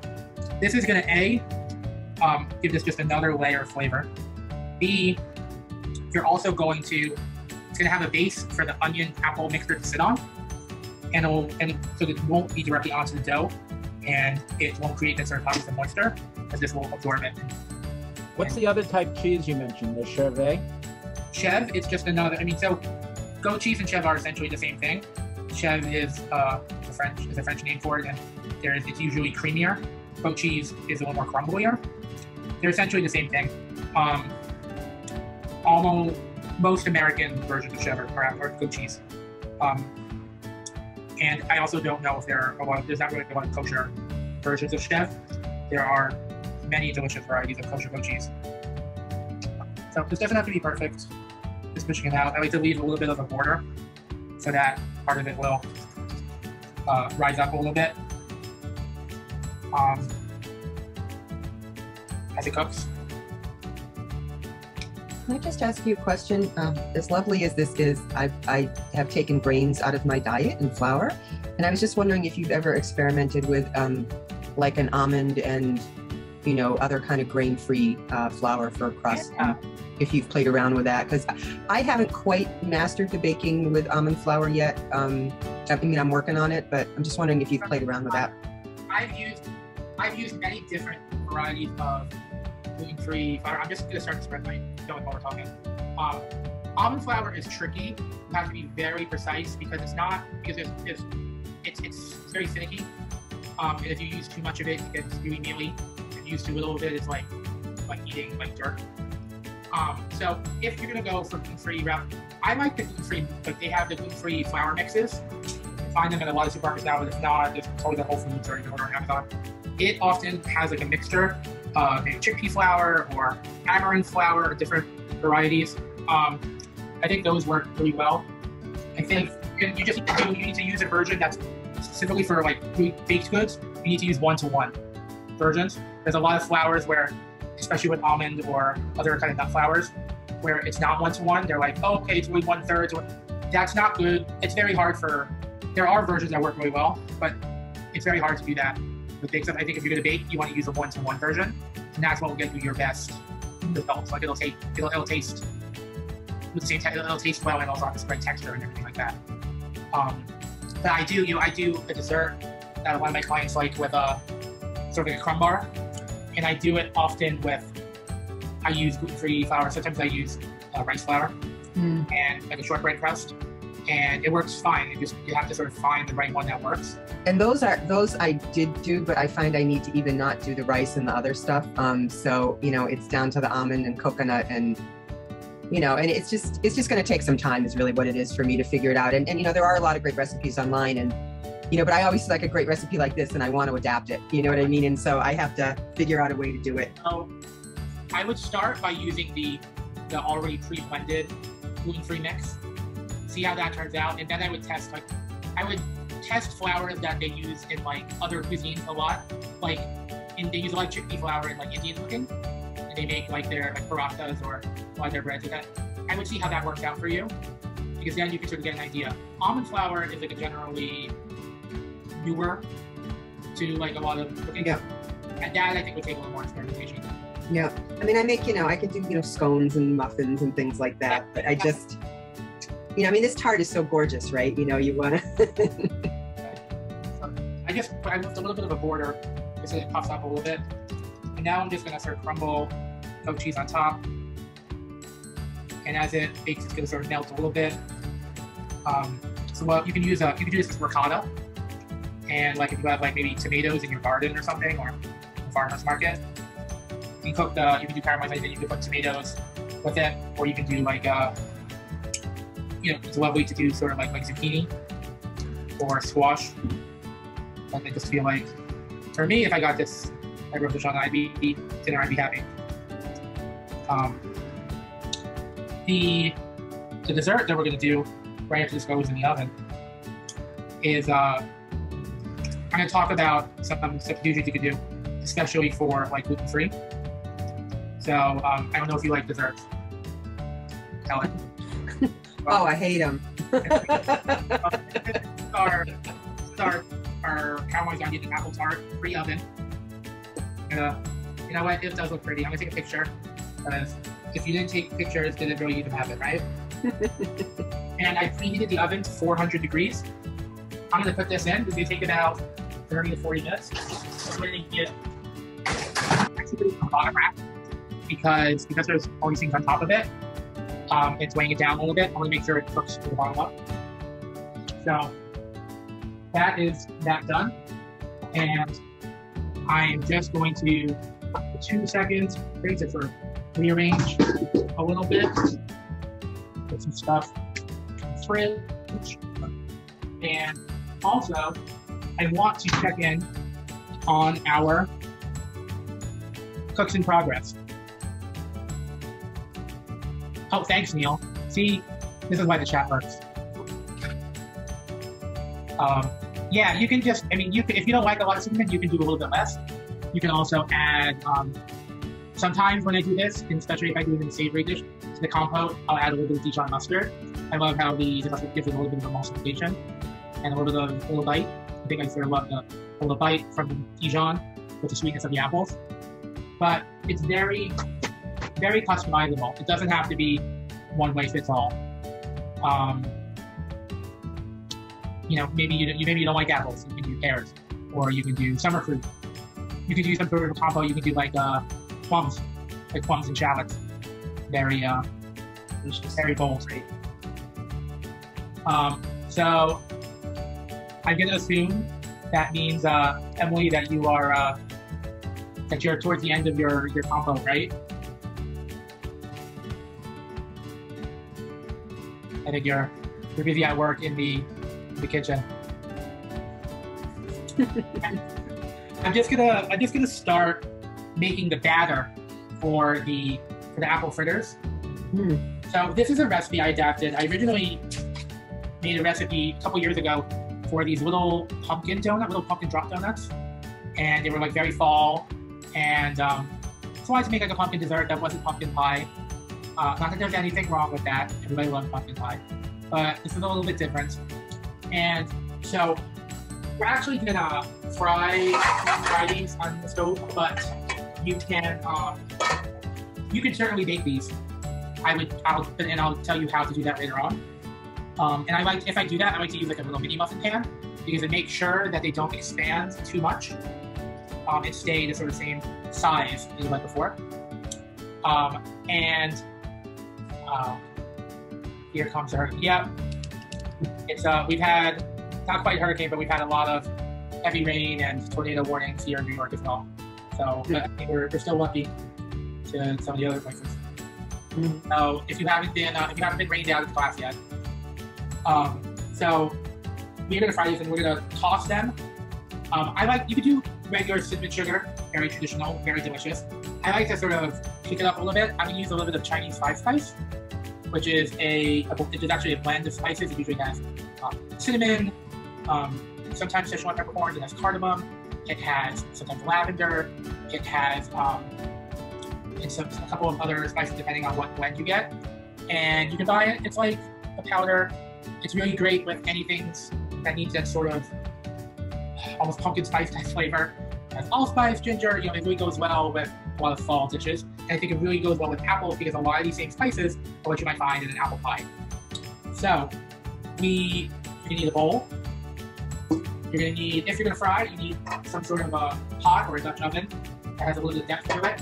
This is going to A, um, give this just another layer of flavor. B, you're also going to it's going to have a base for the onion apple mixture to sit on. And, it'll, and so it won't be directly onto the dough, and it won't create that sort of pockets of moisture, because this will absorb it. What's the other type of cheese you mentioned, the Chev? Chev, it's just another, I mean, so goat cheese and Chev are essentially the same thing. Chev is uh, the French, is a French name for it, and there is, it's usually creamier. Goat cheese is a little more crumblier. They're essentially the same thing. Um, almost most American versions of Chev are, are goat cheese. Um, And I also don't know if there are a lot of, there's not really a lot of kosher versions of Chev. There are many delicious varieties of kosher goat cheese. So this doesn't have to be perfect. Just pushing it out. I like to leave a little bit of a border so that part of it will uh, rise up a little bit um, as it cooks. Can I just ask you a question? Um, as lovely as this is, I've, I have taken grains out of my diet and flour, and I was just wondering if you've ever experimented with um, like an almond and, you know, other kind of grain-free uh, flour for crust, yeah. um, if you've played around with that, because I haven't quite mastered the baking with almond flour yet. Um, I mean, I'm working on it, but I'm just wondering if you've played around with that. I've used, I've used many different varieties of gluten-free flour. I'm just going to start to spread my dough while we're talking. Um, almond flour is tricky. You have to be very precise because it's not because there's, there's, it's it's very finicky. Um, and if you use too much of it, it gets really mealy. If you use too little of it, it's like like eating like dirt. Um, so if you're going to go for gluten-free route, I like the gluten-free, but they have the gluten-free flour mixes. You find them at a lot of supermarkets now, but if not, there's totally the Whole Foods or you can order on Amazon. It often has like a mixture. Uh, maybe chickpea flour or amaranth flour or different varieties. Um, I think those work really well. I think you just need to, do, you need to use a version that's specifically for like baked goods. You need to use one-to-one versions. There's a lot of flours where, especially with almond or other kind of nut flours, where it's not one-to-one. They're like, oh, okay, it's only one-third. That's not good. It's very hard for, there are versions that work really well, but it's very hard to do that. With baked stuff, I think if you're gonna bake, you want to use a one-to-one version, and that's what will get you your best results. Like it'll take, it'll, it'll taste with the same type, it'll, it'll taste well, and also have the right texture and everything like that. Um, but I do, you know, I do a dessert that one of my clients like with a sort of like a crumb bar, and I do it often with. I use gluten-free flour. Sometimes I use uh, rice flour mm. and like a shortbread crust. And it works fine. You just you have to sort of find the right one that works. And those are those I did do, but I find I need to even not do the rice and the other stuff. Um, so you know, it's down to the almond and coconut, and you know, and it's just it's just going to take some time. Is really what it is for me to figure it out. And and you know, there are a lot of great recipes online, and you know, but I always like a great recipe like this, and I want to adapt it. You know what I mean? And so I have to figure out a way to do it. So I would start by using the the already pre-blended gluten-free mix. See how that turns out, and then I would test like I would test flours that they use in like other cuisines a lot, like in, they use like chickpea flour in like Indian cooking, and they make like their like parathas or a lot of their breads like that. I would see how that works out for you, because then you can sort of get an idea. Almond flour is like a generally newer to like a lot of cooking, yeah. And that I think would take a little more experimentation. Yeah, I mean I make you know I could do you know scones and muffins and things like that, but I just. You know, I mean, this tart is so gorgeous, right? You know, you want to. I just I left a little bit of a border just so it puffs up a little bit. And now I'm just going to sort of crumble goat cheese on top. and as it bakes, it's going to sort of melt a little bit. Um, so what you can use, uh, you can do this as ricotta, and like if you have like maybe tomatoes in your garden or something, or a farmer's market, you can cook the. You can do caramelized, you can put tomatoes with it, or you can do like uh, you know, it's a lovely way to do sort of like like zucchini or squash. And I just feel like, for me, if I got this, I wrote this on I'd be dinner, I'd be happy. Um, the the dessert that we're gonna do right after this goes in the oven is uh, I'm gonna talk about some substitutions you can do, especially for like gluten free. So um, I don't know if you like desserts, Ellen. Oh, I hate them. Our our our caramelized onion and apple tart pre oven. Uh, you know what? It does look pretty. I'm gonna take a picture. Because if you didn't take pictures, then it really even have it, right? And I preheated the oven to four hundred degrees. I'm gonna put this in. It's gonna take about thirty to forty minutes. So we're gonna get actually a bottom rack because because there's all these things on top of it. Um, it's weighing it down a little bit. I want to make sure it cooks to the bottom up. So that is that done, and I am just going to for two seconds rinse it for. Rearrange a little bit, put some stuff in the fridge, and also I want to check in on our cooks in progress. Oh, thanks, Neil. See, this is why the chat works. Um, yeah, you can just, I mean, you can, if you don't like a lot of something, you can do a little bit less. You can also add, um, sometimes when I do this, and especially if I do it in a savory dish, to the compote, I'll add a little bit of Dijon mustard. I love how the, the mustard gives it a little bit of emulsification and a little bit of a little bite. I think I sort of love the little bite from the Dijon with the sweetness of the apples. But it's very, very customizable. It doesn't have to be one way fits all. Um, you know, maybe you, you maybe you don't like apples. You can do pears, or you can do summer fruit. You can do some sort of a combo. You can do like a plums, like plums and shallots, very, uh, very bold. Um, so I'm gonna assume that means, uh, Emily, that you are, uh, that you're towards the end of your, your compo, right? I think you're, you're busy at work in the, in the kitchen. I'm just gonna, I'm just gonna start making the batter for the for the apple fritters. Mm. So this is a recipe I adapted. I originally made a recipe a couple years ago for these little pumpkin donuts, little pumpkin drop donuts, and they were like very fall. And um, so I wanted to make like a pumpkin dessert that wasn't pumpkin pie. Uh, not that there's anything wrong with that. Everybody loves pumpkin pie, but this is a little bit different. And so we're actually gonna fry, fry these on the stove, but you can um, you can certainly bake these. I would I'll and I'll tell you how to do that later on. Um, and I like if I do that, I like to use like a little mini muffin pan because it makes sure that they don't expand too much um, and stay the sort of same size as like before. Um, and uh, here comes the hurricane. Yep, it's uh we've had not quite a hurricane, but we've had a lot of heavy rain and tornado warnings here in New York as well. So uh, we're, we're still lucky to some of the other places. Mm-hmm. So if you haven't been, uh, if you haven't been rained out of class yet, um, so we're gonna fry these and we're gonna toss them. Um, I like you could do regular cinnamon sugar, very traditional, very delicious. I like to sort of kick it up a little bit. I'm gonna use a little bit of Chinese Five Spice, which is a, a it is actually a blend of spices. It usually has uh, cinnamon, um, sometimes Szechuan peppercorns, it has cardamom. It has sometimes lavender. It has um, and some, a couple of other spices depending on what blend you get. And you can buy it. It's like a powder. It's really great with anything that needs that sort of almost pumpkin spice type flavor. It has allspice, ginger. You know, it really goes well with a lot of fall dishes. And I think it really goes well with apples because a lot of these same spices are what you might find in an apple pie. So we you need a bowl. You're gonna need, if you're gonna fry, you need some sort of a pot or a Dutch oven that has a little bit of depth to it.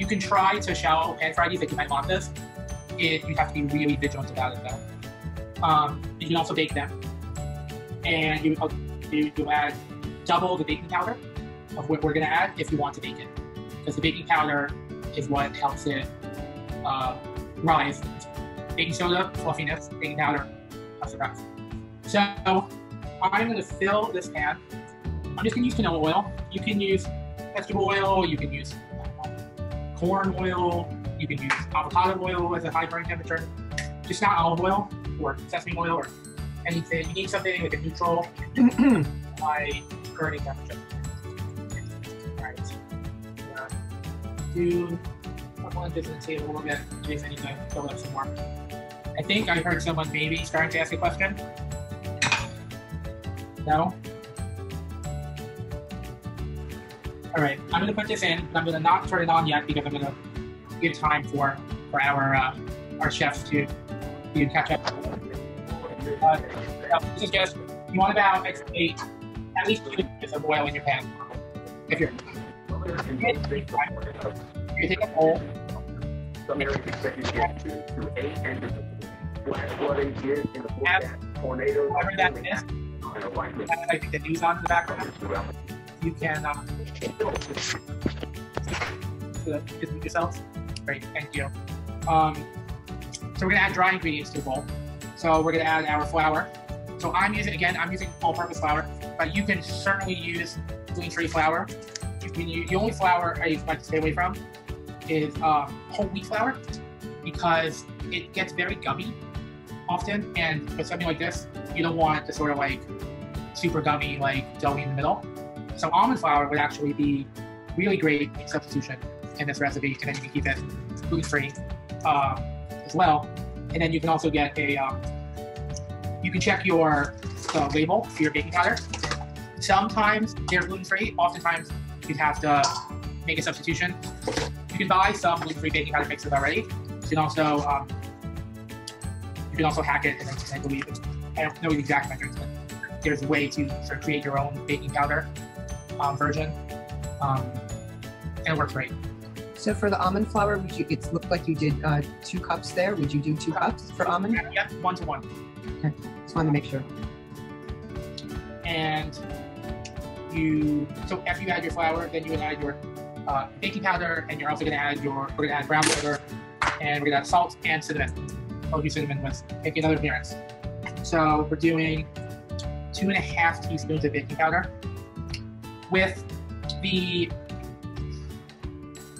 You can try to shallow pan fry these if you might want this. is you have to be really vigilant about it though. Um, you can also bake them. And you, you, you add double the baking powder of what we're gonna add if you want to bake it. Because the baking powder is what helps it uh, rise. Baking soda, fluffiness, baking powder, that's about it. So I'm gonna fill this pan. I'm just gonna use canola oil. You can use vegetable oil, you can use corn oil, you can use avocado oil as a high burning temperature. Just not olive oil or sesame oil or anything. You need something with a neutral high burning temperature. All right. Yeah. Do I want to just save a little bit in case I need to fill up some more. I think I heard someone maybe starting to ask a question. No? All right, I'm gonna put this in, but I'm gonna not turn it on yet because I'm gonna give time for, for our uh, our chefs to, to catch up. Uh, this is just, you want about eight, at least two inches of oil in your pan. If you're, if you're taking a bowl, whatever that is, that's like the news on in the background. You can um, just yourselves. Great, thank you. Um, so we're gonna add dry ingredients to the bowl. So we're gonna add our flour. So I'm using, again, I'm using all-purpose flour, but you can certainly use gluten-free flour. You can use, the only flour I like to stay away from is uh, whole wheat flour because it gets very gummy often, and with something like this, you don't want the sort of like super gummy, like doughy in the middle. So almond flour would actually be really great substitution in this recipe, and then you can keep it gluten-free uh, as well. And then you can also get a, um, you can check your uh, label for your baking powder. Sometimes they're gluten-free, oftentimes you'd have to make a substitution. You can buy some gluten-free baking powder mixes already. You can also, um, you can also hack it and then just leave it. I don't know the exact metrics, but there's a way to sort of create your own baking powder Um, version, um, and it works great. So for the almond flour, would you, it looked like you did uh, two cups there. Would you do two cups for almond? Yeah, yeah, one to one. Okay, just wanted to make sure. And you, so after you add your flour, then you would add your uh, baking powder, and you're also going to add your, we're going to add brown sugar, and we're going to add salt and cinnamon. I'll do cinnamon with making another appearance. So we're doing two and a half teaspoons of baking powder. With the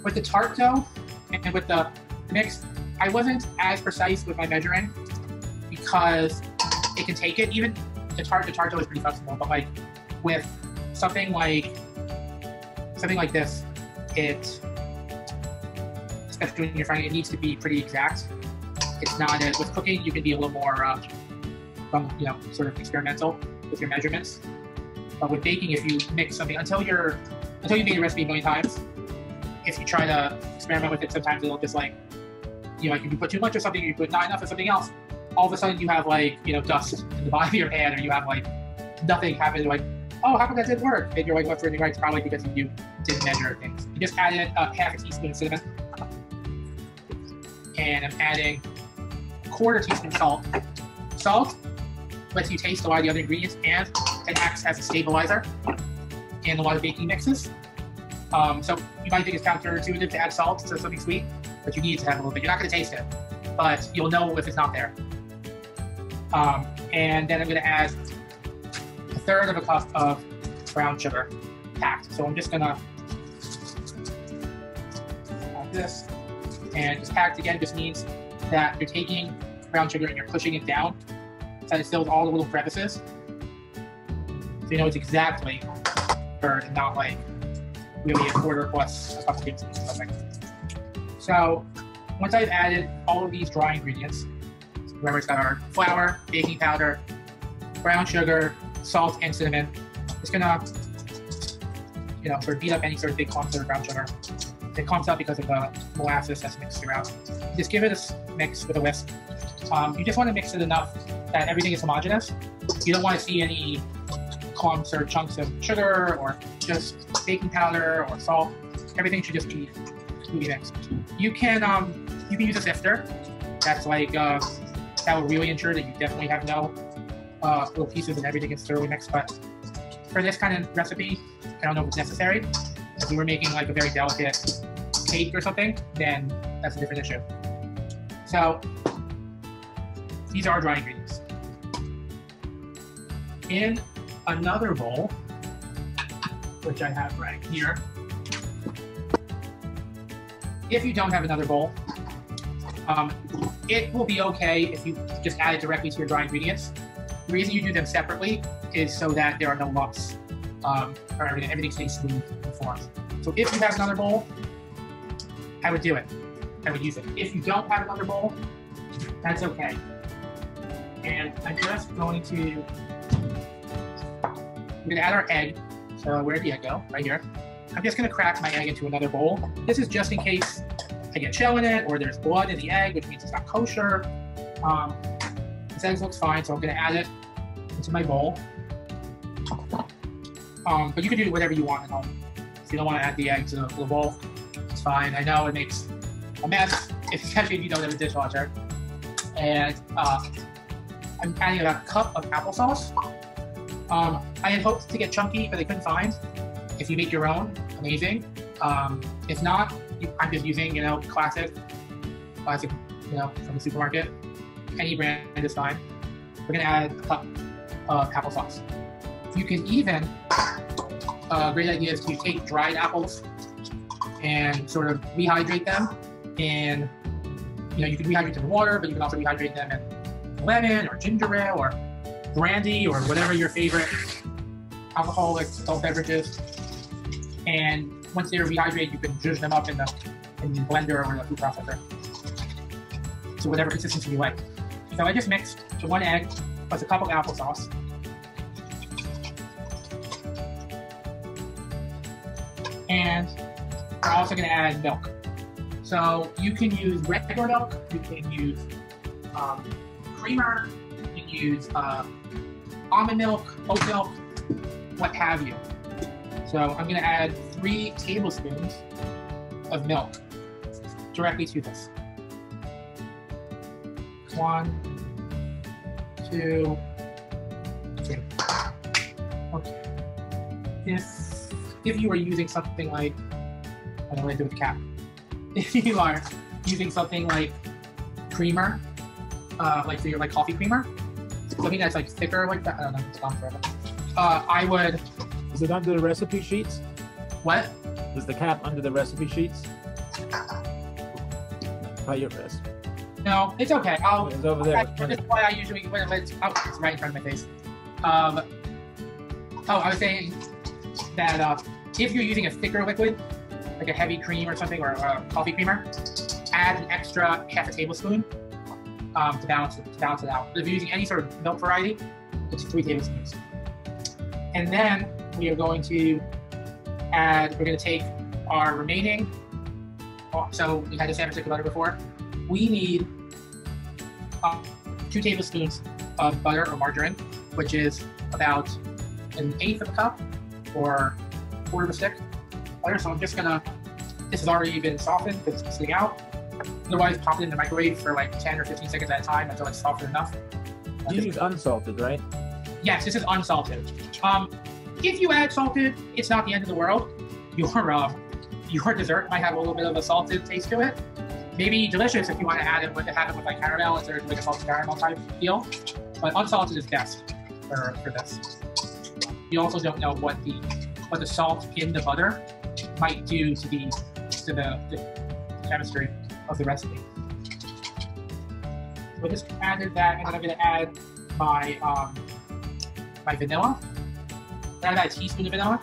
with the tart dough and with the mix, I wasn't as precise with my measuring because it can take it. Even the tart the tart dough is pretty flexible, but like with something like something like this, it especially when you're frying, it needs to be pretty exact. It's not as with cooking, you can be a little more uh, you know sort of experimental with your measurements. But with baking, if you mix something until you're until you make a recipe a million times, if you try to experiment with it, sometimes it'll just like you know, like if you put too much or something, you put not enough of something else, all of a sudden you have like, you know, dust in the bottom of your pan, or you have like nothing happen. You're like, oh, how come that didn't work? And you're like, what's really right? It's probably because you didn't measure things. You just added uh, half a teaspoon of cinnamon, and I'm adding a quarter teaspoon salt. Salt lets you taste a lot of the other ingredients, and it acts as a stabilizer in a lot of baking mixes. Um, so you might think it's counterintuitive to add salt to something sweet, but you need to have a little bit. You're not going to taste it, but you'll know if it's not there. Um, and then I'm going to add a third of a cup of brown sugar packed. So I'm just going to add this, and just packed again just means that you're taking brown sugar and you're pushing it down so it fills all the little crevices. So you know it's exactly burnt and not like really a quarter plus a couple of teaspoons or something. So once I've added all of these dry ingredients, so remember it's got our flour, baking powder, brown sugar, salt, and cinnamon. It's gonna, you know, sort of beat up any sort of big clumps of brown sugar. It clumps up because of the molasses that's mixed throughout. You just give it a mix with a whisk. Um, you just want to mix it enough that everything is homogeneous. You don't want to see any clumps or chunks of sugar or just baking powder or salt. Everything should just be completely mixed. You can um, you can use a sifter that's like, uh, that will really ensure that you definitely have no uh, little pieces and everything is thoroughly mixed. But for this kind of recipe, I don't know if it's necessary. If we were making like a very delicate cake or something, then that's a different issue. So these are dry ingredients. In another bowl, which I have right here, if you don't have another bowl, um, it will be okay if you just add it directly to your dry ingredients. The reason you do them separately is so that there are no lumps um, or everything. Everything stays smooth and formed. So if you have another bowl, I would do it. I would use it. If you don't have another bowl, that's okay. And I'm just going to, we're gonna add our egg. So where'd the egg go? Right here. I'm just gonna crack my egg into another bowl. This is just in case I get shell in it or there's blood in the egg, which means it's not kosher. Um, this egg looks fine, so I'm gonna add it into my bowl. Um, but you can do whatever you want at home. If you don't wanna add the egg to the bowl, it's fine. I know it makes a mess, especially if you don't have a dishwasher. And uh, I'm adding about a cup of applesauce. Um, I had hoped to get chunky, but I couldn't find. If you make your own, amazing. Um, if not, you, I'm just using, you know, classic, classic, you know, from the supermarket. Any brand is fine. We're gonna add a cup of applesauce. You can even, a uh, great idea is to take dried apples and sort of rehydrate them. And, you know, you can rehydrate them in water, but you can also rehydrate them in lemon or ginger ale or brandy or whatever your favorite alcoholic adult beverages. And once they're rehydrated, you can zhuzh them up in the, in the blender or the food processor. So whatever consistency you like. So I just mixed the one egg plus a cup of applesauce. And we're also gonna add milk. So you can use regular milk, you can use um, creamer, you can use uh, almond milk, oat milk, what have you. So I'm gonna add three tablespoons of milk directly to this. One, two, three. Okay. If, if you are using something like, I don't know what I do with the cap. If you are using something like creamer, uh, like for your like coffee creamer, something that's like thicker like that, I don't know, it's gone forever. Uh, I would. Is it under the recipe sheets? What? Is the cap under the recipe sheets? By your wrist. No, it's okay. I'll. It's over there. That's why I usually when it's out, oh, it's right in front of my face. Um. Oh, I was saying that uh, if you're using a thicker liquid, like a heavy cream or something, or a coffee creamer, add an extra half a tablespoon um, to balance it, to balance it out. If you're using any sort of milk variety, it's three tablespoons. And then we are going to add, we're gonna take our remaining, oh, so we had this San Francisco butter before. We need uh, two tablespoons of butter or margarine, which is about an eighth of a cup or a quarter of a stick. So I'm just gonna, this has already been softened because it's sitting out. Otherwise, pop it in the microwave for like ten or fifteen seconds at a time until it's softened enough. This is unsalted, right? Yes, this is unsalted. Um, if you add salted, it's not the end of the world. Your, uh, your dessert might have a little bit of a salted taste to it. Maybe delicious if you want to add it with, have it with like caramel instead of like a salted caramel type feel. But unsalted is best for, for this. You also don't know what the, what the salt in the butter might do to the to the, the chemistry of the recipe. So I just added that, and then I'm going to add my um, my vanilla. Add about a teaspoon of vanilla.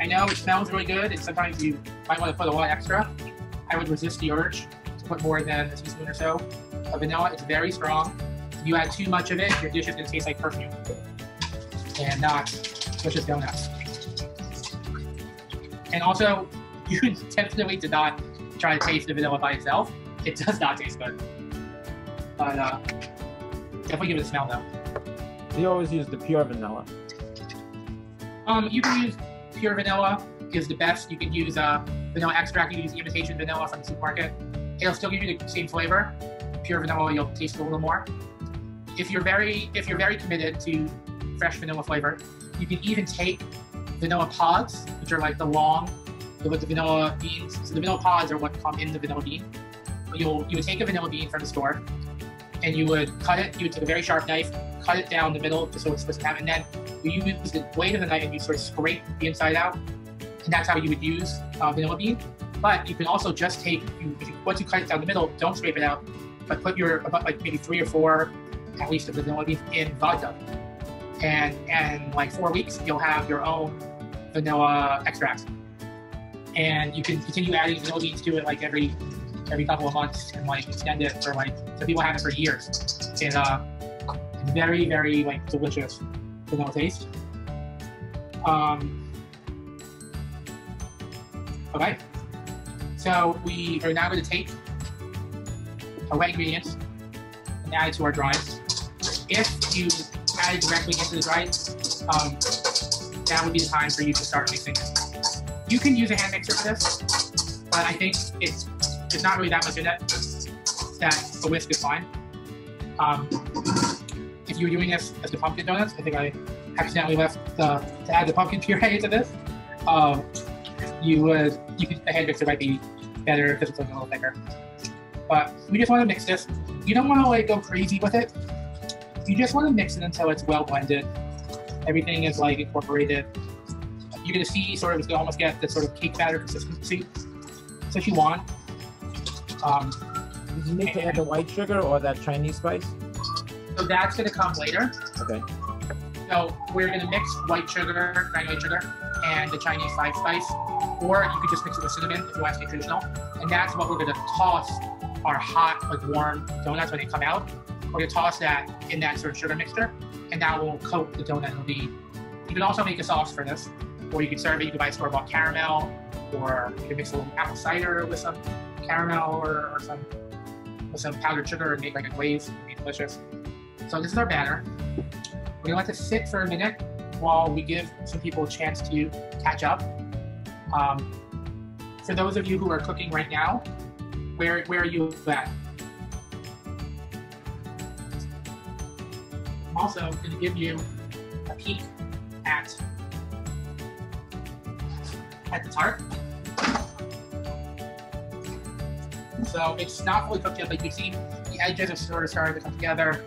I know it smells really good, and sometimes you might want to put a lot extra. I would resist the urge to put more than a teaspoon or so of vanilla. It's very strong. If you add too much of it, your dish is going to taste like perfume, and not delicious donuts. And also, you definitely did not try to taste the vanilla by itself. It does not taste good. But uh, definitely give it a smell though. You always use the pure vanilla. Um, you can use pure vanilla, is the best. You can use uh, vanilla extract, you can use imitation vanilla from the supermarket. It'll still give you the same flavor. pure vanilla, you'll taste a little more. If you're very, if you're very committed to fresh vanilla flavor, you can even take vanilla pods, which are like the long, with the vanilla beans. So the vanilla pods are what come in the vanilla bean. You'll, you would take a vanilla bean from the store, and you would cut it, you would take a very sharp knife, cut it down the middle, just so it's supposed to have, and then you use the blade of the knife and you sort of scrape the inside out, and that's how you would use uh, vanilla bean. But you can also just take, you, if you, once you cut it down the middle, don't scrape it out, but put your, about like maybe three or four, at least of the vanilla beans in vodka. And in like four weeks, you'll have your own vanilla extract. And you can continue adding vanilla beans to it like every every couple of months, and like extend it for like, so people have it for years. It's uh, very, very like delicious vanilla taste. Um, okay, so we are now going to take our wet ingredients and add it to our dries. If you add it directly into the dries, um, that would be the time for you to start mixing it. You can use a hand mixer for this, but I think it's There's not really that much in it, that a whisk is fine. Um, if you're doing this as the pumpkin donuts, I think I accidentally left the, to add the pumpkin puree into this. Um, you would, you could, a hand mixer might be better because it's like a little thicker. But we just want to mix this. You don't want to like go crazy with it. You just want to mix it until it's well blended. Everything is like incorporated. You're gonna see sort of, it's gonna almost get this sort of cake batter consistency. That's what you want. Um, Did you need to add the white sugar or that Chinese spice? So that's going to come later. Okay. So we're going to mix white sugar, granulated sugar, and the Chinese five spice, or you could just mix it with cinnamon if you want to stay traditional. And that's what we're going to toss our hot, like warm donuts when they come out. We're going to toss that in that sort of sugar mixture, and that will coat the donut. It'll be. You can also make a sauce for this, or you can serve it. You can buy store-bought caramel, or you can mix a little apple cider with some caramel or, or some with some powdered sugar and make like a glaze. It'd be delicious. So this is our batter. We're gonna let this sit for a minute while we give some people a chance to catch up. Um, for those of you who are cooking right now, where where are you at? I'm also gonna give you a peek at at the tart. So it's not fully cooked yet, but you see the edges are sort of starting to come together,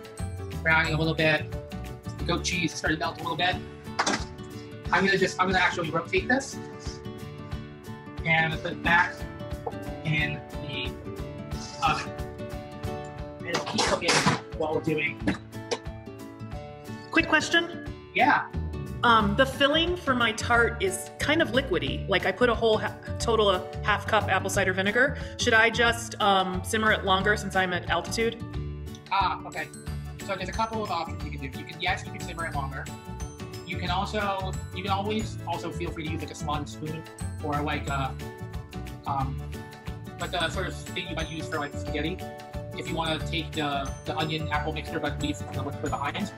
browning a little bit. The goat cheese is starting to melt a little bit. I'm gonna just, I'm gonna actually rotate this, and I'm gonna put it back in the oven. And keep cooking while we're doing. Quick question. Yeah. Um, the filling for my tart is kind of liquidy. Like I put a whole ha total of half cup apple cider vinegar. Should I just um, simmer it longer since I'm at altitude? Ah, okay. So there's a couple of options you can do. You can, yes, you can simmer it longer. You can also, you can always also feel free to use like a sponge spoon or like a, um, like the sort of thing you might use for like spaghetti. If you want to take the, the onion apple mixture but leave the liquid behind,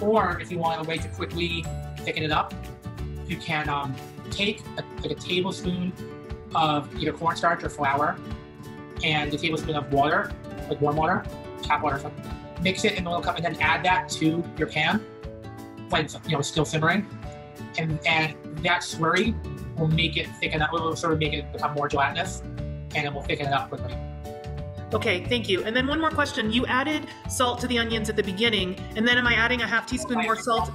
or if you want a way to quickly thicken it up, you can um, take a, like a tablespoon of either cornstarch or flour and a tablespoon of water, like warm water, tap water or something. Mix it in a little cup and then add that to your pan when it's, you know, still simmering. And, and that slurry will make it thicken up, will sort of make it become more gelatinous, and it will thicken it up quickly. Okay, thank you. And then one more question. You added salt to the onions at the beginning, and then am I adding a half teaspoon more salt?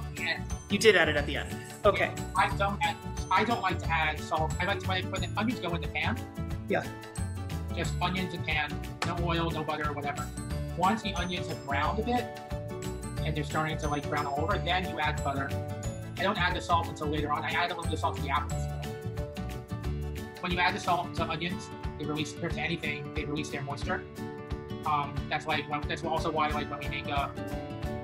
You did add it at the end. Okay. Yeah, I don't add, I don't like to add salt. I like to when I put the onions go in the pan. Yeah. Just onions in the pan, no oil, no butter, whatever. Once the onions have browned a bit and they're starting to like brown all over, then you add butter. I don't add the salt until later on. I add a little bit of salt to the apples. When you add the salt to onions, they release, compared to anything, they release their moisture. Um, that's like that's also why like when we make a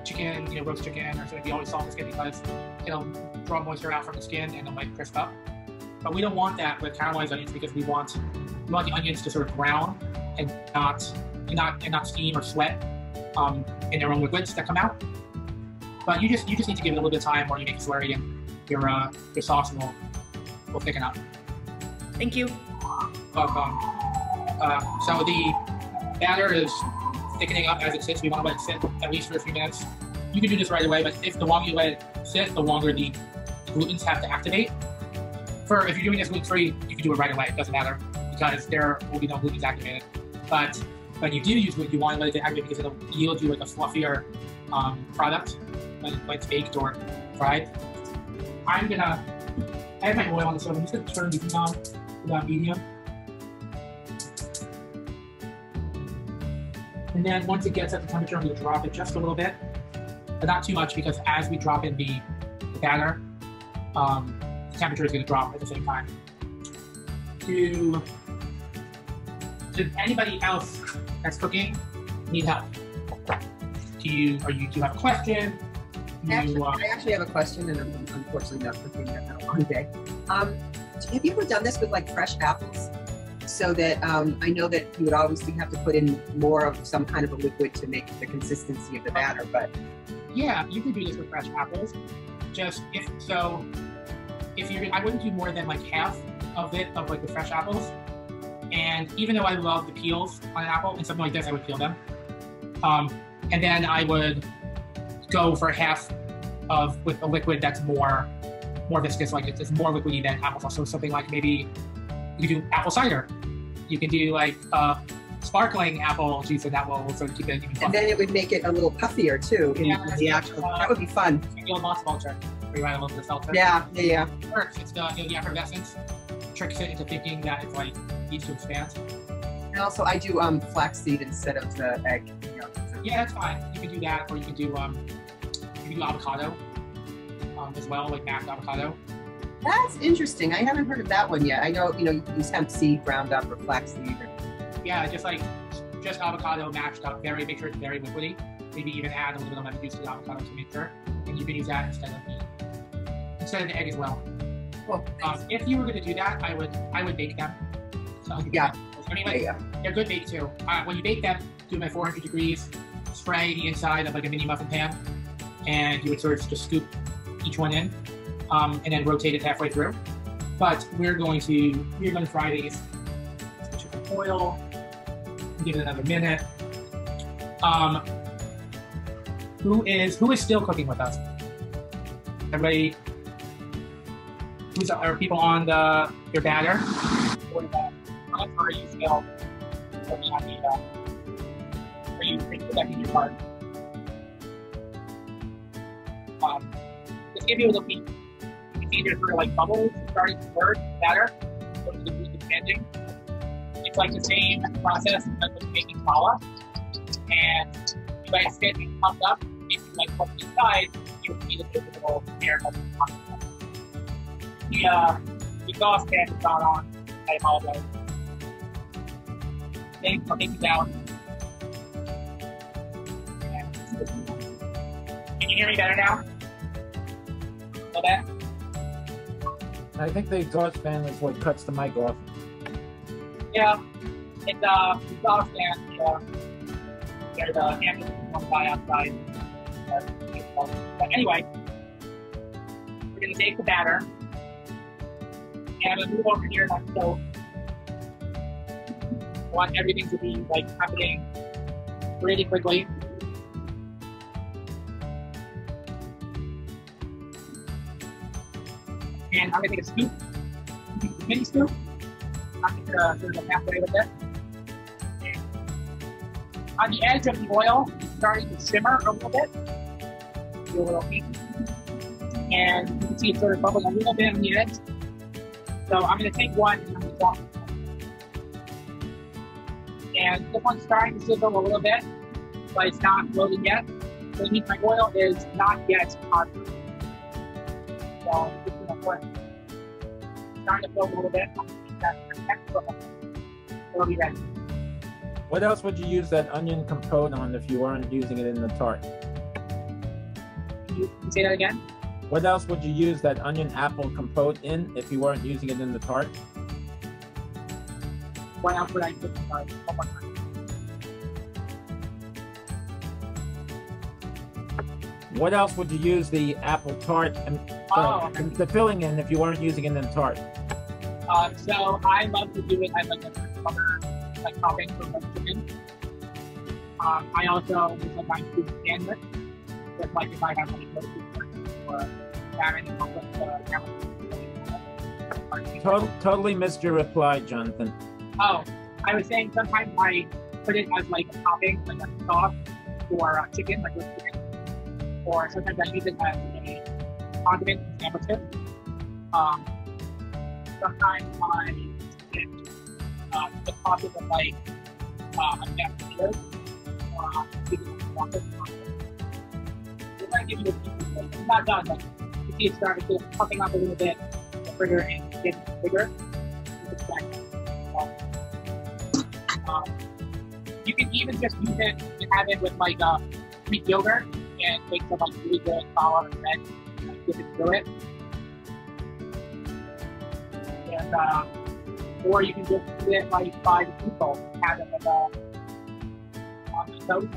chicken, you know, roast chicken or something, we always salt the skin because it'll draw moisture out from the skin and it'll like crisp up. But we don't want that with caramelized onions because we want we want the onions to sort of brown and not and not and not steam or sweat um, in their own liquids that come out. But you just you just need to give it a little bit of time while you make it slurry and your uh, your sauce will will thicken up. Thank you. Welcome. Uh, so the batter is thickening up as it sits. We want to let it sit at least for a few minutes. You can do this right away, but if the longer you let it sit, the longer the glutens have to activate. For if you're doing this gluten-free, you can do it right away. It doesn't matter because there will be no glutens activated. But when you do use gluten, you want to let it activate because it'll yield you like a fluffier um, product when, when it's baked or fried. I'm gonna I have my oil on the stove. I'm just gonna turn the heat on to about medium. And then once it gets at the temperature, I'm going to drop it just a little bit, but not too much because as we drop in the batter, um, the temperature is going to drop at the same time. Do, does anybody else that's cooking need help? Do you, or you do you have a question? Do actually, you, uh, I actually have a question, and I'm unfortunately not cooking that on one day. Um, have you ever done this with like fresh apples? So that um, I know that you would obviously have to put in more of some kind of a liquid to make the consistency of the batter, but yeah, you can do this with fresh apples. Just if so, if you, I wouldn't do more than like half of it of like the fresh apples. And even though I love the peels on an apple and something like this, I would peel them. Um, and then I would go for half of with a liquid that's more more viscous, like it's more liquidy than applesauce. So something like maybe. You can do apple cider. You can do like uh, sparkling apple juice, and that will sort of keep it even fun. And then it would make it a little puffier too. In yeah, the actual, uh, that would be fun. You'll moss vulture. You add a little bit of seltzer. Yeah, yeah, yeah. It works. It's the, you know, the effervescence tricks it into thinking that it's like needs to expand. And also, I do um, flaxseed instead of the egg. You know, so. Yeah, that's fine. You can do that, or you can do um, you can do avocado um, as well, like mashed avocado. That's interesting. I haven't heard of that one yet. I know, you know, you can use hemp seed ground up or flaxseed. Yeah, just like just avocado mashed up. Very, make sure it's very liquidy. Maybe even add a little bit of lemon juice to the avocado to make sure. And you can use that instead of the instead of the egg as well. Well, um, if you were going to do that, I would I would bake them. So, yeah. I mean, like, yeah, yeah. They're good baked too. Uh, when you bake them, do them at four hundred degrees. Spray the inside of like a mini muffin pan, and you would sort of just scoop each one in. Um, and then rotate it halfway through. But we're going to we're going to fry these. Oil. Give it another minute. Um, who is who is still cooking with us? Everybody. Who's are people on the your batter? Are you still? Are you protecting your part? Um, just give you a little peek. Either sort of like bubbles starting to burn batter, so the gluten expanding. It's like the same process as with making pala. And you let it sit and pump up. If you like put it inside, you would see the little air bubbles popping up. The uh, exhaust fan is not on. I apologize. Then I'll take it down. Can you hear me better now? A little bit. I think the exhaust fan is what cuts the mic off. Yeah, it's the uh, exhaust fan. Uh, there's a ambulance going by outside. But anyway, we're going to take the batter. And I'm going to move over here on the stove. I want everything to be like happening really quickly. And I'm going to take a scoop, a mini scoop. I'm going to sort of go halfway with it. And on the edge of the oil, it's starting to shimmer a little bit. Do a little heat. And you can see it's sort of bubbling a little bit on the edge. So I'm going to take one and I'm going to drop it. And this one's starting to sizzle a little bit, but it's not floating yet. So it means my oil is not yet hot. So trying to build a little bit. It'll be ready. What else would you use that onion compote on if you weren't using it in the tart? Can you say that again? What else would you use that onion apple compote in if you weren't using it in the tart? What else would I put in the tart? One more time. What else would you use the apple tart and oh, the, okay. the filling in if you weren't using it in the tart? Uh, so I love to do it. I like to cover like topping from like chicken. Um, I also sometimes do sandwich, just like if I have any protein or salmon, I'll put the salmon. Totally, totally missed your reply, Jonathan. Oh, I was saying sometimes I put it as like a topping, like a sauce for uh, chicken, like with chicken, or sometimes I use it as a condiment in sandwiches. Um, sometimes I get uh, the process of like uh, a mashed potatoes or uh, water. We're gonna give you a piece of it. It's not done, but you see it's starting to puffing up a little bit, the bigger and getting bigger. It's exactly. Um, you can even just use it and have it with like uh, Greek yogurt and make some like really good salad and bread and like, dip it through it. And, uh, or you can just do it like by the people, have it with, uh, on the toast.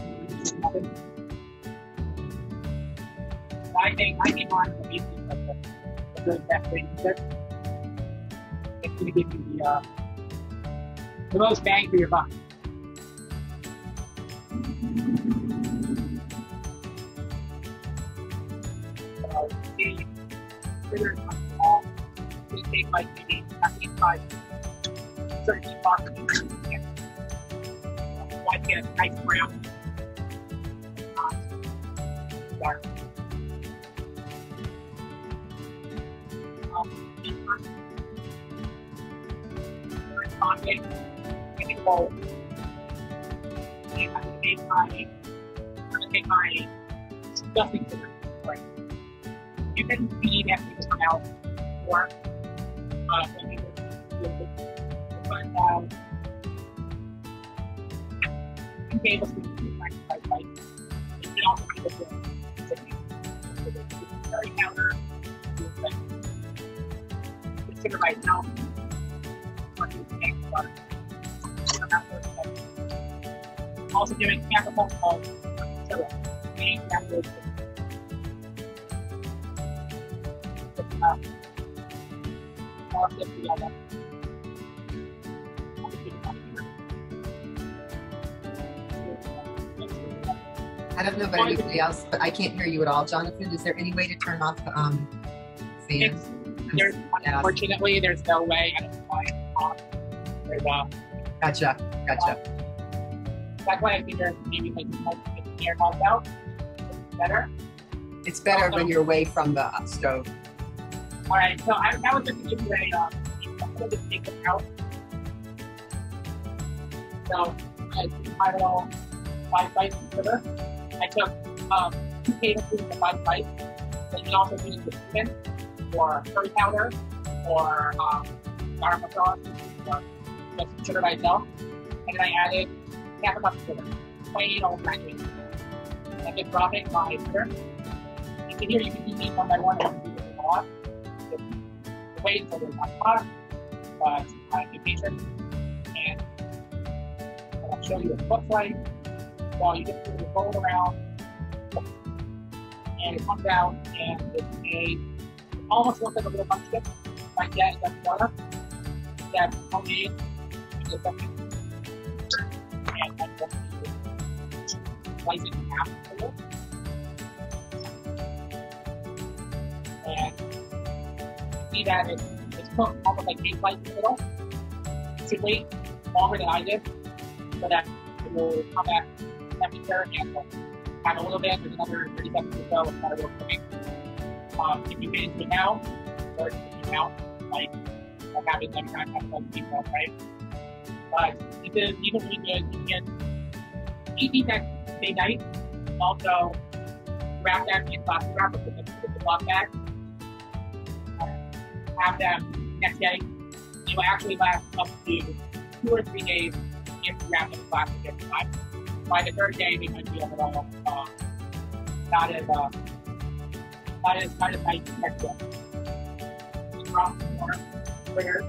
I think I think mine is amazing, like the, the best way to do it. It's going to give you the, uh, the most bang for your buck. So, the figure is all going to take like maybe five, thirty bucks. One get a nice brown, not dark. Um, the first, first content, in a bowl. I'm going to take my, I'm going to take my stuffing figure. Right. You can feed everything from out or uh, when you find out two tablespoons of Chinese Five Spice. You can also be able to sitting with a curry powder. Consider myself working with eggs, but I'm not sure what to do. I'm also doing capital called syrup. And capital syrup. I don't know about anybody else, but I can't hear you at all. Jonathan, is there any way to turn off the um, fans? There's, unfortunately, there's no way. I don't know why it's off. There's off. Gotcha. Gotcha. Um, That's why I figured maybe like the air comes out. It's better. It's better also, when you're away from the uh, stove. All right, so I, that was just to give you a, uh, I'm going to take them out. So I took my little Five Spice sugar. I took um, two tablespoons of Five Spice. You can also use the cinnamon or curry powder or um, garam masala, just sugar by itself. And then I added half a cup of sugar, plain old packaging. I've been dropping my sugar. You can hear you can do these one by one, I can do this a lot. Just wait until there's not hot, but I have to be patient. And I'll show you what it looks like while you just sort of roll it around. And it comes out, and it's a, it almost looks like a little punch chip. My dad does water. That's homemade. It's just something. And I'm going to slice it in half a little. And you see that it's, it's cooked almost like eight slices in the middle. It should wait longer than I did so that it will come back temperature and we'll have a little bit. There's another thirty seconds or so of water cooking. Um, if you get into it now, or if you count, like what happens every time I have a detail, right? But it is even really good. You can eat these next day night. Also, wrap them in plastic wrap with the block bag. Uh, have them next day. It will actually last up to two or three days if you wrap them in plastic every time. By the third day, they might be a little uh, not as uh, not as not as nice as next day. Drop some more sugar.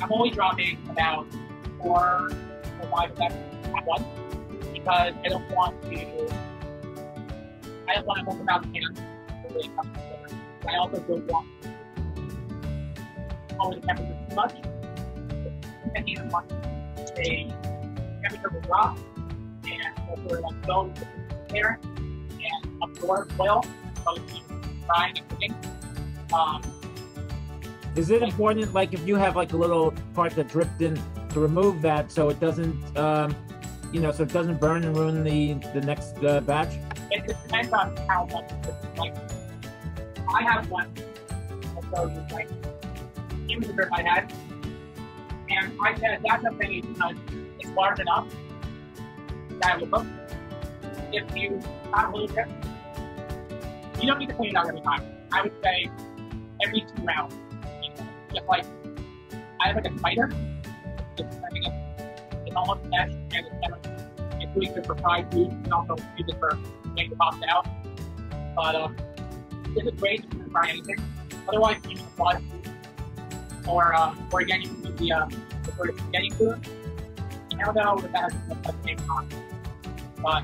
I'm only dropping about four or five of them at once because I don't want to, I don't want to move them out of the pan. So I also go walk. Always never as much. I need a month. They never go rock, and that's where I go there and absorb well. So keep trying everything. Um, Is it important, like if you have like a little part that dripped in, to remove that so it doesn't, um, you know, so it doesn't burn and ruin the the next uh, batch? It depends on how much it's like. I have one that goes with like, even the drip I had, and I said that's the thing, you know, it's large enough that will cook. If you have a little bit, you don't need to clean it out every time. I would say every two rounds. Just like, I have like a spider, it's, I think it's, it's almost mesh, and it's never, it's really good for fried food, and also use it for getting the pasta out. But uh, this is great if you can fry anything. Otherwise, you can use a lot of food. Or, uh, or again, you can use the, uh, the sort of spaghetti food. I don't know if that has the same cost. But,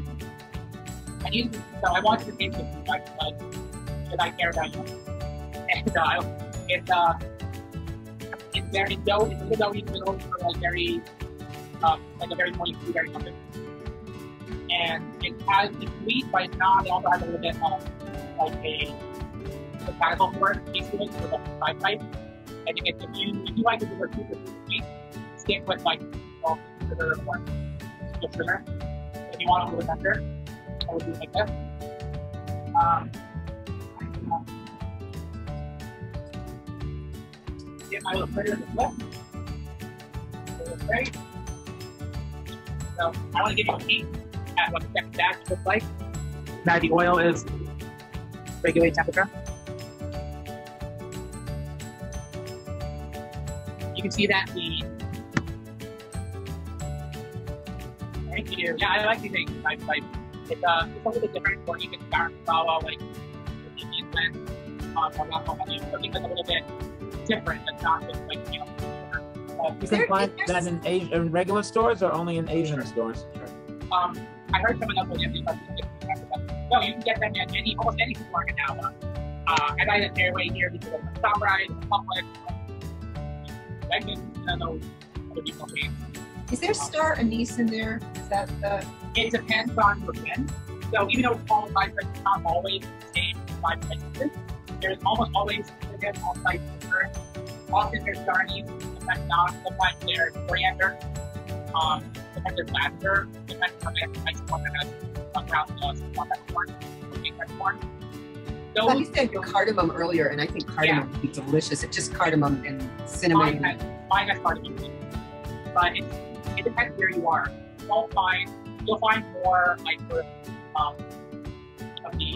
I use this, so I wanted to make this food, like, because I care about you. And, uh, it's, uh, It's very dough, it's a little doughy in the middle for like very, um, like a very moist, very something. And it has, it's sweet, but it's not, it also has a little bit of like a botanical forest taste to it, so like a side type. I think it's, if you, if you like it super super sweet, stick with like salt, sugar, or just sugar. If you want a little center, I would do it like this. Um, I will put it in the flip. Okay. So I want to give you a peek at what the second batch looks like. Now the oil is regulated temperature. You can see that the. Thank you. Yeah, I like these things. I, I, it's, uh, it's a little bit different for you can start to follow like the Indian blend. Um, I'm not talking about cooking a little bit. Different than not just like you know. Uh, you can find that in Asian in regular stores or only in Asian sure. stores. Sure. Um, I heard someone else was like, no, you can get them at any almost any supermarket now. Uh, I buy the Fairway here because of the sunrise, the public, and I know other people pay. Is there star anise in there? Is that the? It depends on your blend. So even though it's all five spices, it's not always the same five spices. There's almost always again all types of herbs. Often there's star anise, sometimes not, sometimes there's coriander, um, sometimes there's lavender, sometimes there's ice corn, some brown sauce, some corn, some corn. So you said cardamom earlier, and I think cardamom yeah. would be delicious. It's just cardamom and cinnamon. Mine has, mine has cardamom, but it, it depends where you are. You'll find you'll find more like sort of, um, of the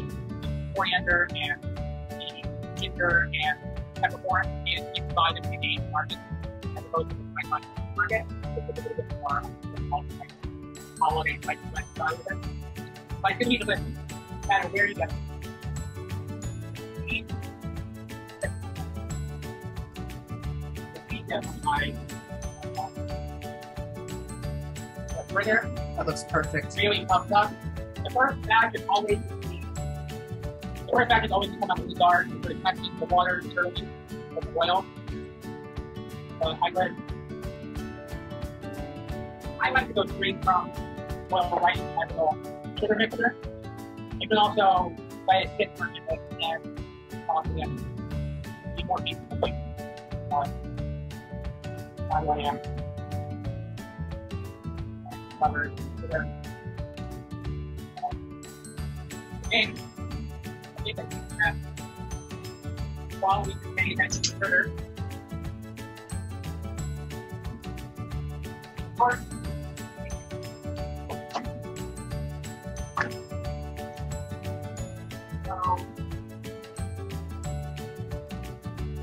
coriander and ginger and peppercorn is inside of the Canadian market as opposed to the Chinese market. It's a little bit more like holiday like side of it. But it's going to be delicious, no matter where you get it. The pizza from my burger. That looks perfect. Really puffed up. The first batch is always The first batch is always come out of the jar, you put it back into the water, turkey, or the oil. So I read, I like to go straight from oil right into my little sugar mixer. You can also let it sit for a minute and toss it in. Need more meat to cook. But that's what I am. And cover sugar. Okay. That you have while we contain that sugar. Or, so,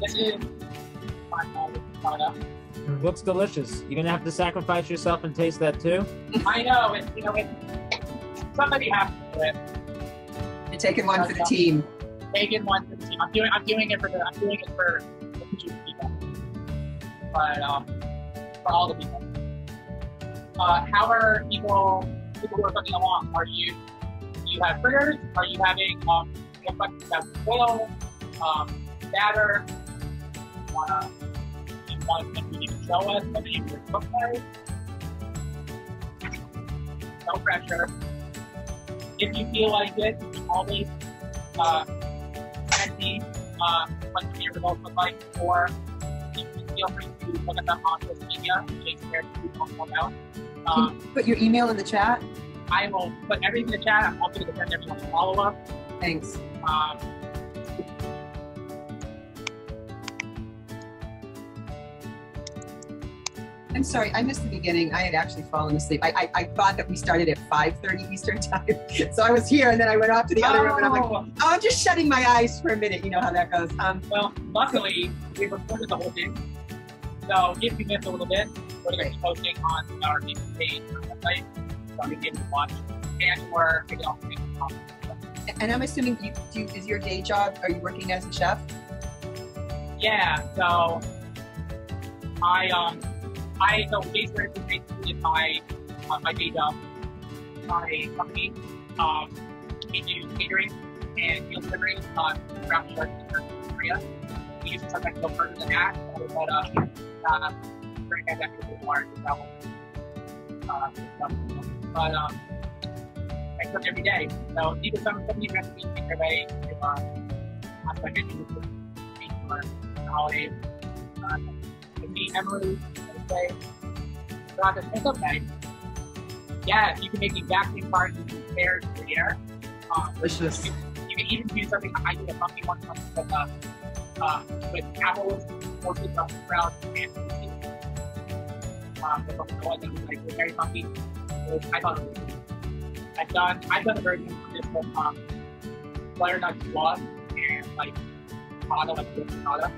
this is my product. It looks delicious. You're gonna have to sacrifice yourself and taste that too. I know, and you know, it, somebody has to do it. Taking one for the team. Taking one for the team. I'm doing. I'm doing it for the. I'm doing it for the people, but um, for all the people. Uh, how are people? People who are cooking along. Are you? Do you have fritters? Are you having um? You have oil. um, batter. You wanna you want to make it gel as much as you cook it. No pressure. If you feel like it, you can always uh, send me uh, what your results look like, or you can feel free to look at them on social media, J Squared Food out. Um, you put your email in the chat? I will put everything in the chat. I'm also going to send everyone a follow up. Thanks. Um, I'm sorry, I missed the beginning. I had actually fallen asleep. I, I, I thought that we started at five thirty Eastern time. So I was here and then I went off to the other oh. room and I'm like, oh, I'm just shutting my eyes for a minute. You know how that goes. Um, well, luckily, we recorded the whole thing. So if you missed a little bit, we're going to be posting on our YouTube page or website. So I'm going to be able to watch and or maybe I'll make a comment. And I'm assuming, you, do you, is your day job, are you working as a chef? Yeah, so I, um, I so J Squared Food basically is my uh, my day job. My company, um, we do catering and meal delivery uh, around the area. We used to sometimes go further than that, but uh, uh, during that actually large travel. Uh, but um, I cook every day, so even some some of these recipes make their way to uh, I'm going to do for the holidays. Uh, to me, Emily. Say, got this pickup night. Yeah, you can make the exact same parts and prepare it for the air. Um, Delicious. You can, you can even do something. I did a funky one with uh, uh, with apples, orchids, Brussels sprouts, and cheese. Um, the one that was like was very funky. I thought it was really good. I've done I've done a version of this with um, butternut squash and like avocado, like avocado.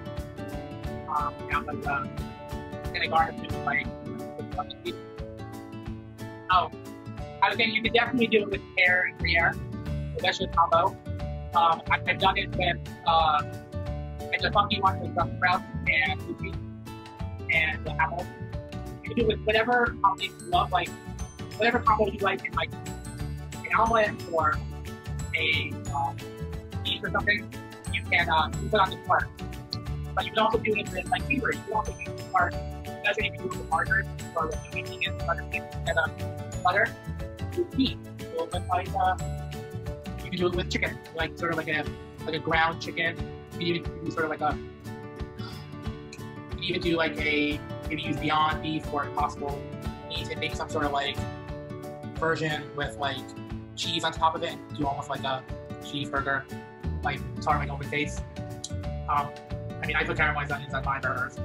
Um, and like. Uh, Like, oh, I was saying you could definitely do it with pear and gruyere, the vegetable combo. Um, I, I've done it with uh, it's a funky one with Brussels sprouts and goofy and uh, apples. You can do it with whatever combo you love, like whatever combo you like in like an omelet or a uh, cheese or something. You can uh, you put on the part, but you can also do it with like beaver. You can also do it part. That's what you can do with margarine or with vegan and butter instead of butter. With meat, so with like uh, you can do it with chicken, like sort of like a like a ground chicken. You can even do sort of like a you can even do like a maybe use Beyond Beef or Impossible Meat and make some sort of like version with like cheese on top of it. Do almost like a cheeseburger, like tarring over face. Um, I mean, I put caramelized onions on my burgers.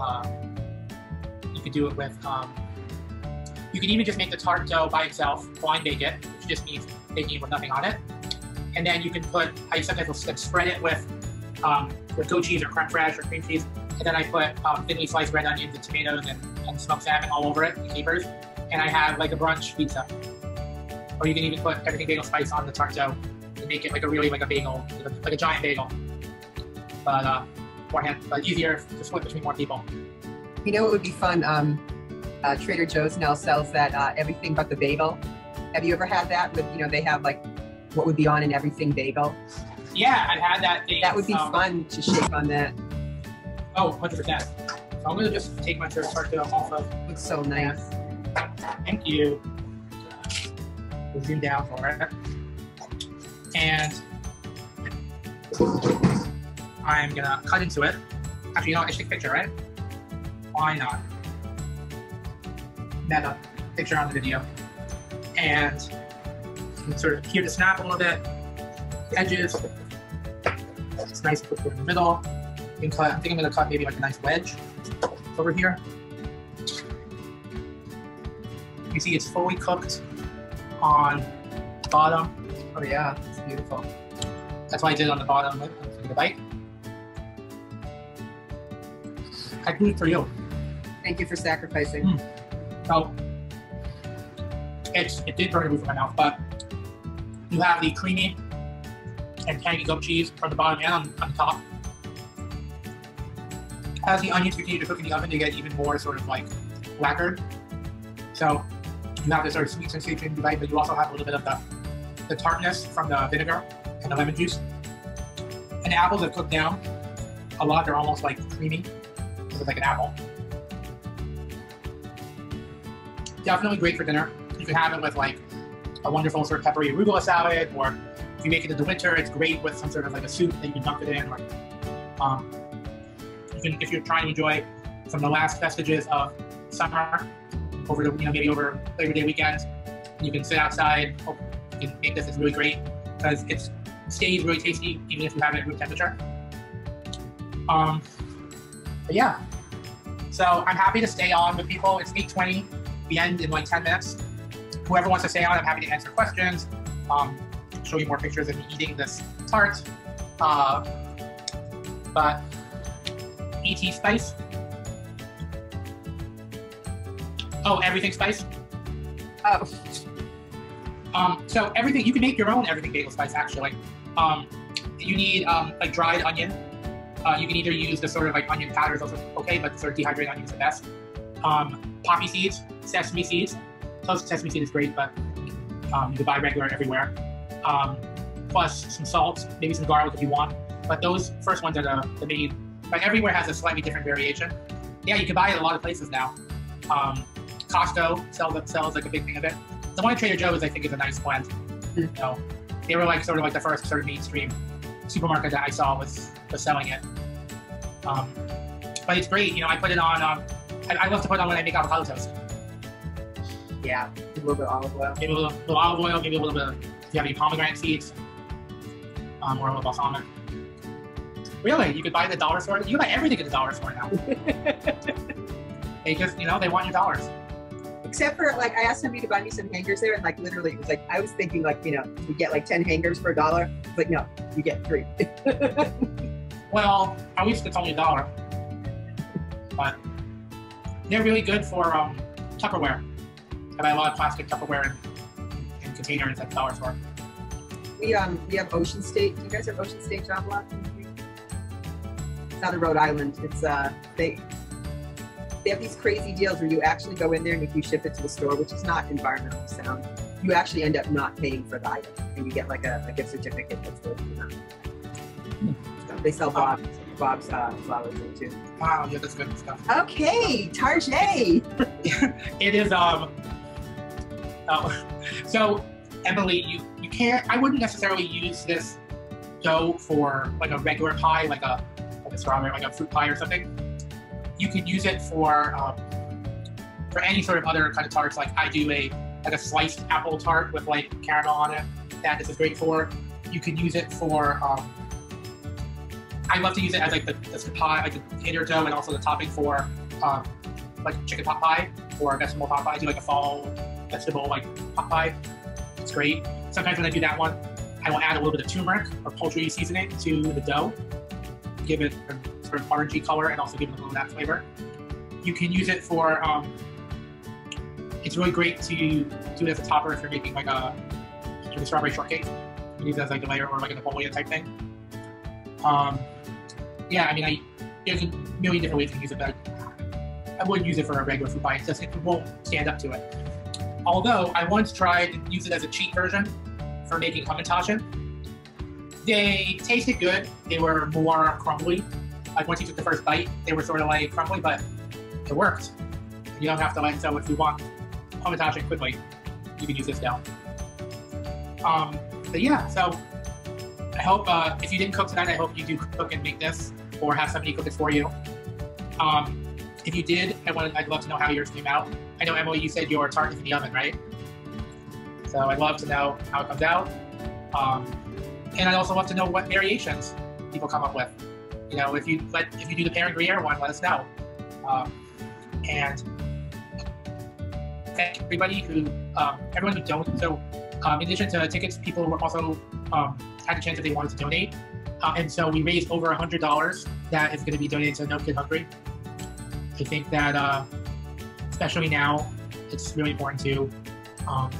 Uh, you could do it with, um, you could even just make the tart dough by itself, blind bake it, which just means baking it with nothing on it. And then you can put, I sometimes will spread it with, um, with goat cheese or creme fraiche or cream cheese. And then I put um, thinly sliced red onions and tomatoes and, and smoked salmon all over it, and capers. And I have like a brunch pizza. Or you can even put everything bagel spice on the tart dough and make it like a really like a bagel, like a giant bagel. But, uh, Hand, but easier to split between more people. You know what would be fun? Um, uh, Trader Joe's now sells that uh, everything but the bagel. Have you ever had that? With, you know, they have like what would be on an everything bagel. Yeah, I've had that thing. That would be um, fun to shake on that. Oh, one hundred percent. So I'm going to just take my shirt and start to off of. Looks so nice. Thank you. We'll zoom down for it. And I'm gonna cut into it. Actually, you know, I should take a picture, right? Why not? Meta picture on the video. And you can sort of hear the snap a little bit. Edges. It's nice to put in the middle. You can cut, I think I'm gonna cut maybe like a nice wedge over here. You see it's fully cooked on the bottom. Oh yeah, it's beautiful. That's why I did it on the bottom. I'm gonna take a bite. I do it for you. Thank you for sacrificing. Mm. So it's, it did burn the roof of my mouth, but you have the creamy and tangy goat cheese on the bottom and on, on top. As the onions continue to cook in the oven, they get even more sort of like lacquered. So you have this sort of sweet sensation in the bite, but you also have a little bit of the, the tartness from the vinegar and the lemon juice. And apples are cooked down. A lot, they're almost like creamy. It's like an apple. Definitely great for dinner. You can have it with like a wonderful sort of peppery arugula salad, or if you make it in the winter, it's great with some sort of like a soup that you can dump it in. Or um, you can, if you're trying to enjoy some of the last vestiges of summer over the, you know, maybe over Labor Day weekend, you can sit outside. Oh, you can make this. It's really great because it stays really tasty even if you have it at room temperature. Um, but yeah, so I'm happy to stay on with people. It's eight twenty. We end in like ten minutes. Whoever wants to stay on, I'm happy to answer questions. Um, show you more pictures of me eating this tart. Uh, but E T spice. Oh, everything spice. Oh. Um, so everything, you can make your own everything bagel spice actually. Um, you need um, like dried onion. Uh, you can either use the sort of like onion powder is also okay, but the sort of dehydrated onion is the best. Um, poppy seeds, sesame seeds. Toasted sesame seed is great, but um, you can buy regular everywhere. Um, plus some salt, maybe some garlic if you want. But those first ones are the, the main. But everywhere has a slightly different variation. Yeah, you can buy it at a lot of places now. Um, Costco sells, sells like a big thing of it. The one at Trader Joe's I think is a nice blend. You know, they were like sort of like the first sort of mainstream supermarket that I saw was, was selling it. Um, but it's great, you know, I put it on, um, I, I love to put it on when I make avocado toast. Yeah, a little bit of olive oil. Maybe a little, little olive oil, maybe a little bit of, if you have any pomegranate seeds, um, or a little balsamic. Really, you could buy the dollar store, you can buy everything at the dollar store now. They just, you know, they want your dollars. Except for, like, I asked somebody to buy me some hangers there, and like literally, it was like, I was thinking like, you know, you get like ten hangers for a dollar. It's like, no, you get three. Well, at least it's only a dollar. But they're really good for um, Tupperware. I buy a lot of plastic Tupperware and containers at the dollar store. We um we have Ocean State. Do you guys have Ocean State job lot? It's not in Rhode Island. It's uh they they have these crazy deals where you actually go in there and if you ship it to the store, which is not environmentally sound, you actually end up not paying for the item and you get like a, a gift certificate that's worth it. Hmm. So they sell Bob's Bob's uh, flowers there too. Wow, yeah, that's good stuff. Okay, Tarjay. It is um. Oh. So, Emily, you, you can't, I wouldn't necessarily use this dough for like a regular pie, like a, like a strawberry, like a fruit pie or something. You could use it for um, for any sort of other kind of tarts. Like I do a like a sliced apple tart with like caramel on it that this is great for. You could use it for, um, I love to use it as like the, the pie, like the inner dough and also the topping for um, like chicken pot pie or vegetable pot pie. I do like a fall vegetable like pot pie. It's great. Sometimes when I do that one, I will add a little bit of turmeric or poultry seasoning to the dough, give it a sort of orangey color and also give it a little of that flavor. You can use it for, um, it's really great to do it as a topper if you're making like a, like a strawberry shortcake. You can use it as like a layer or like a Napoleon type thing. Um, yeah, I mean, I, there's a million different ways to use it, but I wouldn't use it for a regular food pie. It's just, it won't stand up to it. Although I once tried to use it as a cheat version for making hamantaschen. They tasted good. They were more crumbly. Like once you took the first bite, they were sort of like crumbly, but it worked. You don't have to like, so if you want hamantaschen quickly, you can use this dough. Um, but yeah, so I hope uh, if you didn't cook tonight, I hope you do cook and make this or have somebody cook it for you. Um, if you did, I wanted, I'd love to know how yours came out. I know, Emily, you said your tart is in the oven, right? So I'd love to know how it comes out. Um, and I'd also love to know what variations people come up with. You know, if you let, if you do the Père Gruyère one, let us know. Um, and thank everybody who, um, everyone who donated. So um, in addition to tickets, people were also um, had a chance if they wanted to donate. Uh, and so we raised over one hundred dollars that is going to be donated to No Kid Hungry. I think that, uh, especially now, it's really important to um,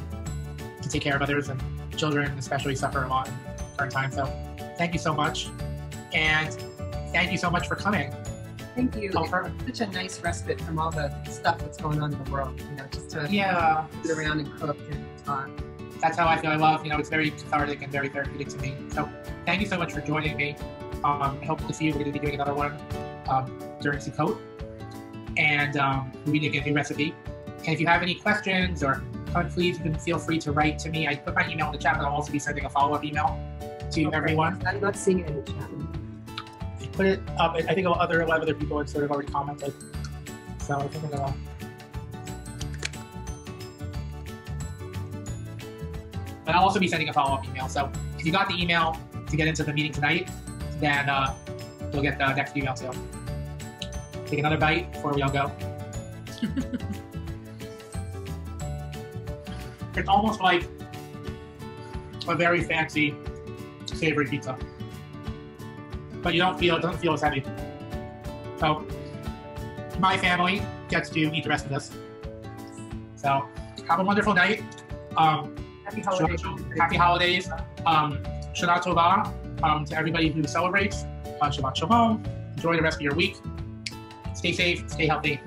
to take care of others, and children especially suffer a lot in current time. So thank you so much, and thank you so much for coming. Thank you. It's such a nice respite from all the stuff that's going on in the world. You know, just to yeah. sit around and cook and talk. That's how I feel. I love. You know, it's very cathartic and very therapeutic to me. So thank you so much for joining me. Um, help to see you. We're going to be doing another one um, during Sukkot. And um, we need to get a new recipe. And if you have any questions or comments, please feel free to write to me. I put my email in the chat, but I'll also be sending a follow-up email to okay. everyone. I'm not seeing it in the chat. I put it up. I think other, a lot of other people have sort of already commented. So I think I'm going to... But I'll also be sending a follow-up email. So if you got the email to get into the meeting tonight, then uh, you'll get the next email too. Take another bite before we all go. It's almost like a very fancy savory pizza, but you don't feel it doesn't feel as heavy. So my family gets to eat the rest of this. So have a wonderful night. Um, happy holidays. Happy holidays. Um, Shana Tovah um, to everybody who celebrates. Uh, Shabbat Shalom. Enjoy the rest of your week. Stay safe. Stay healthy.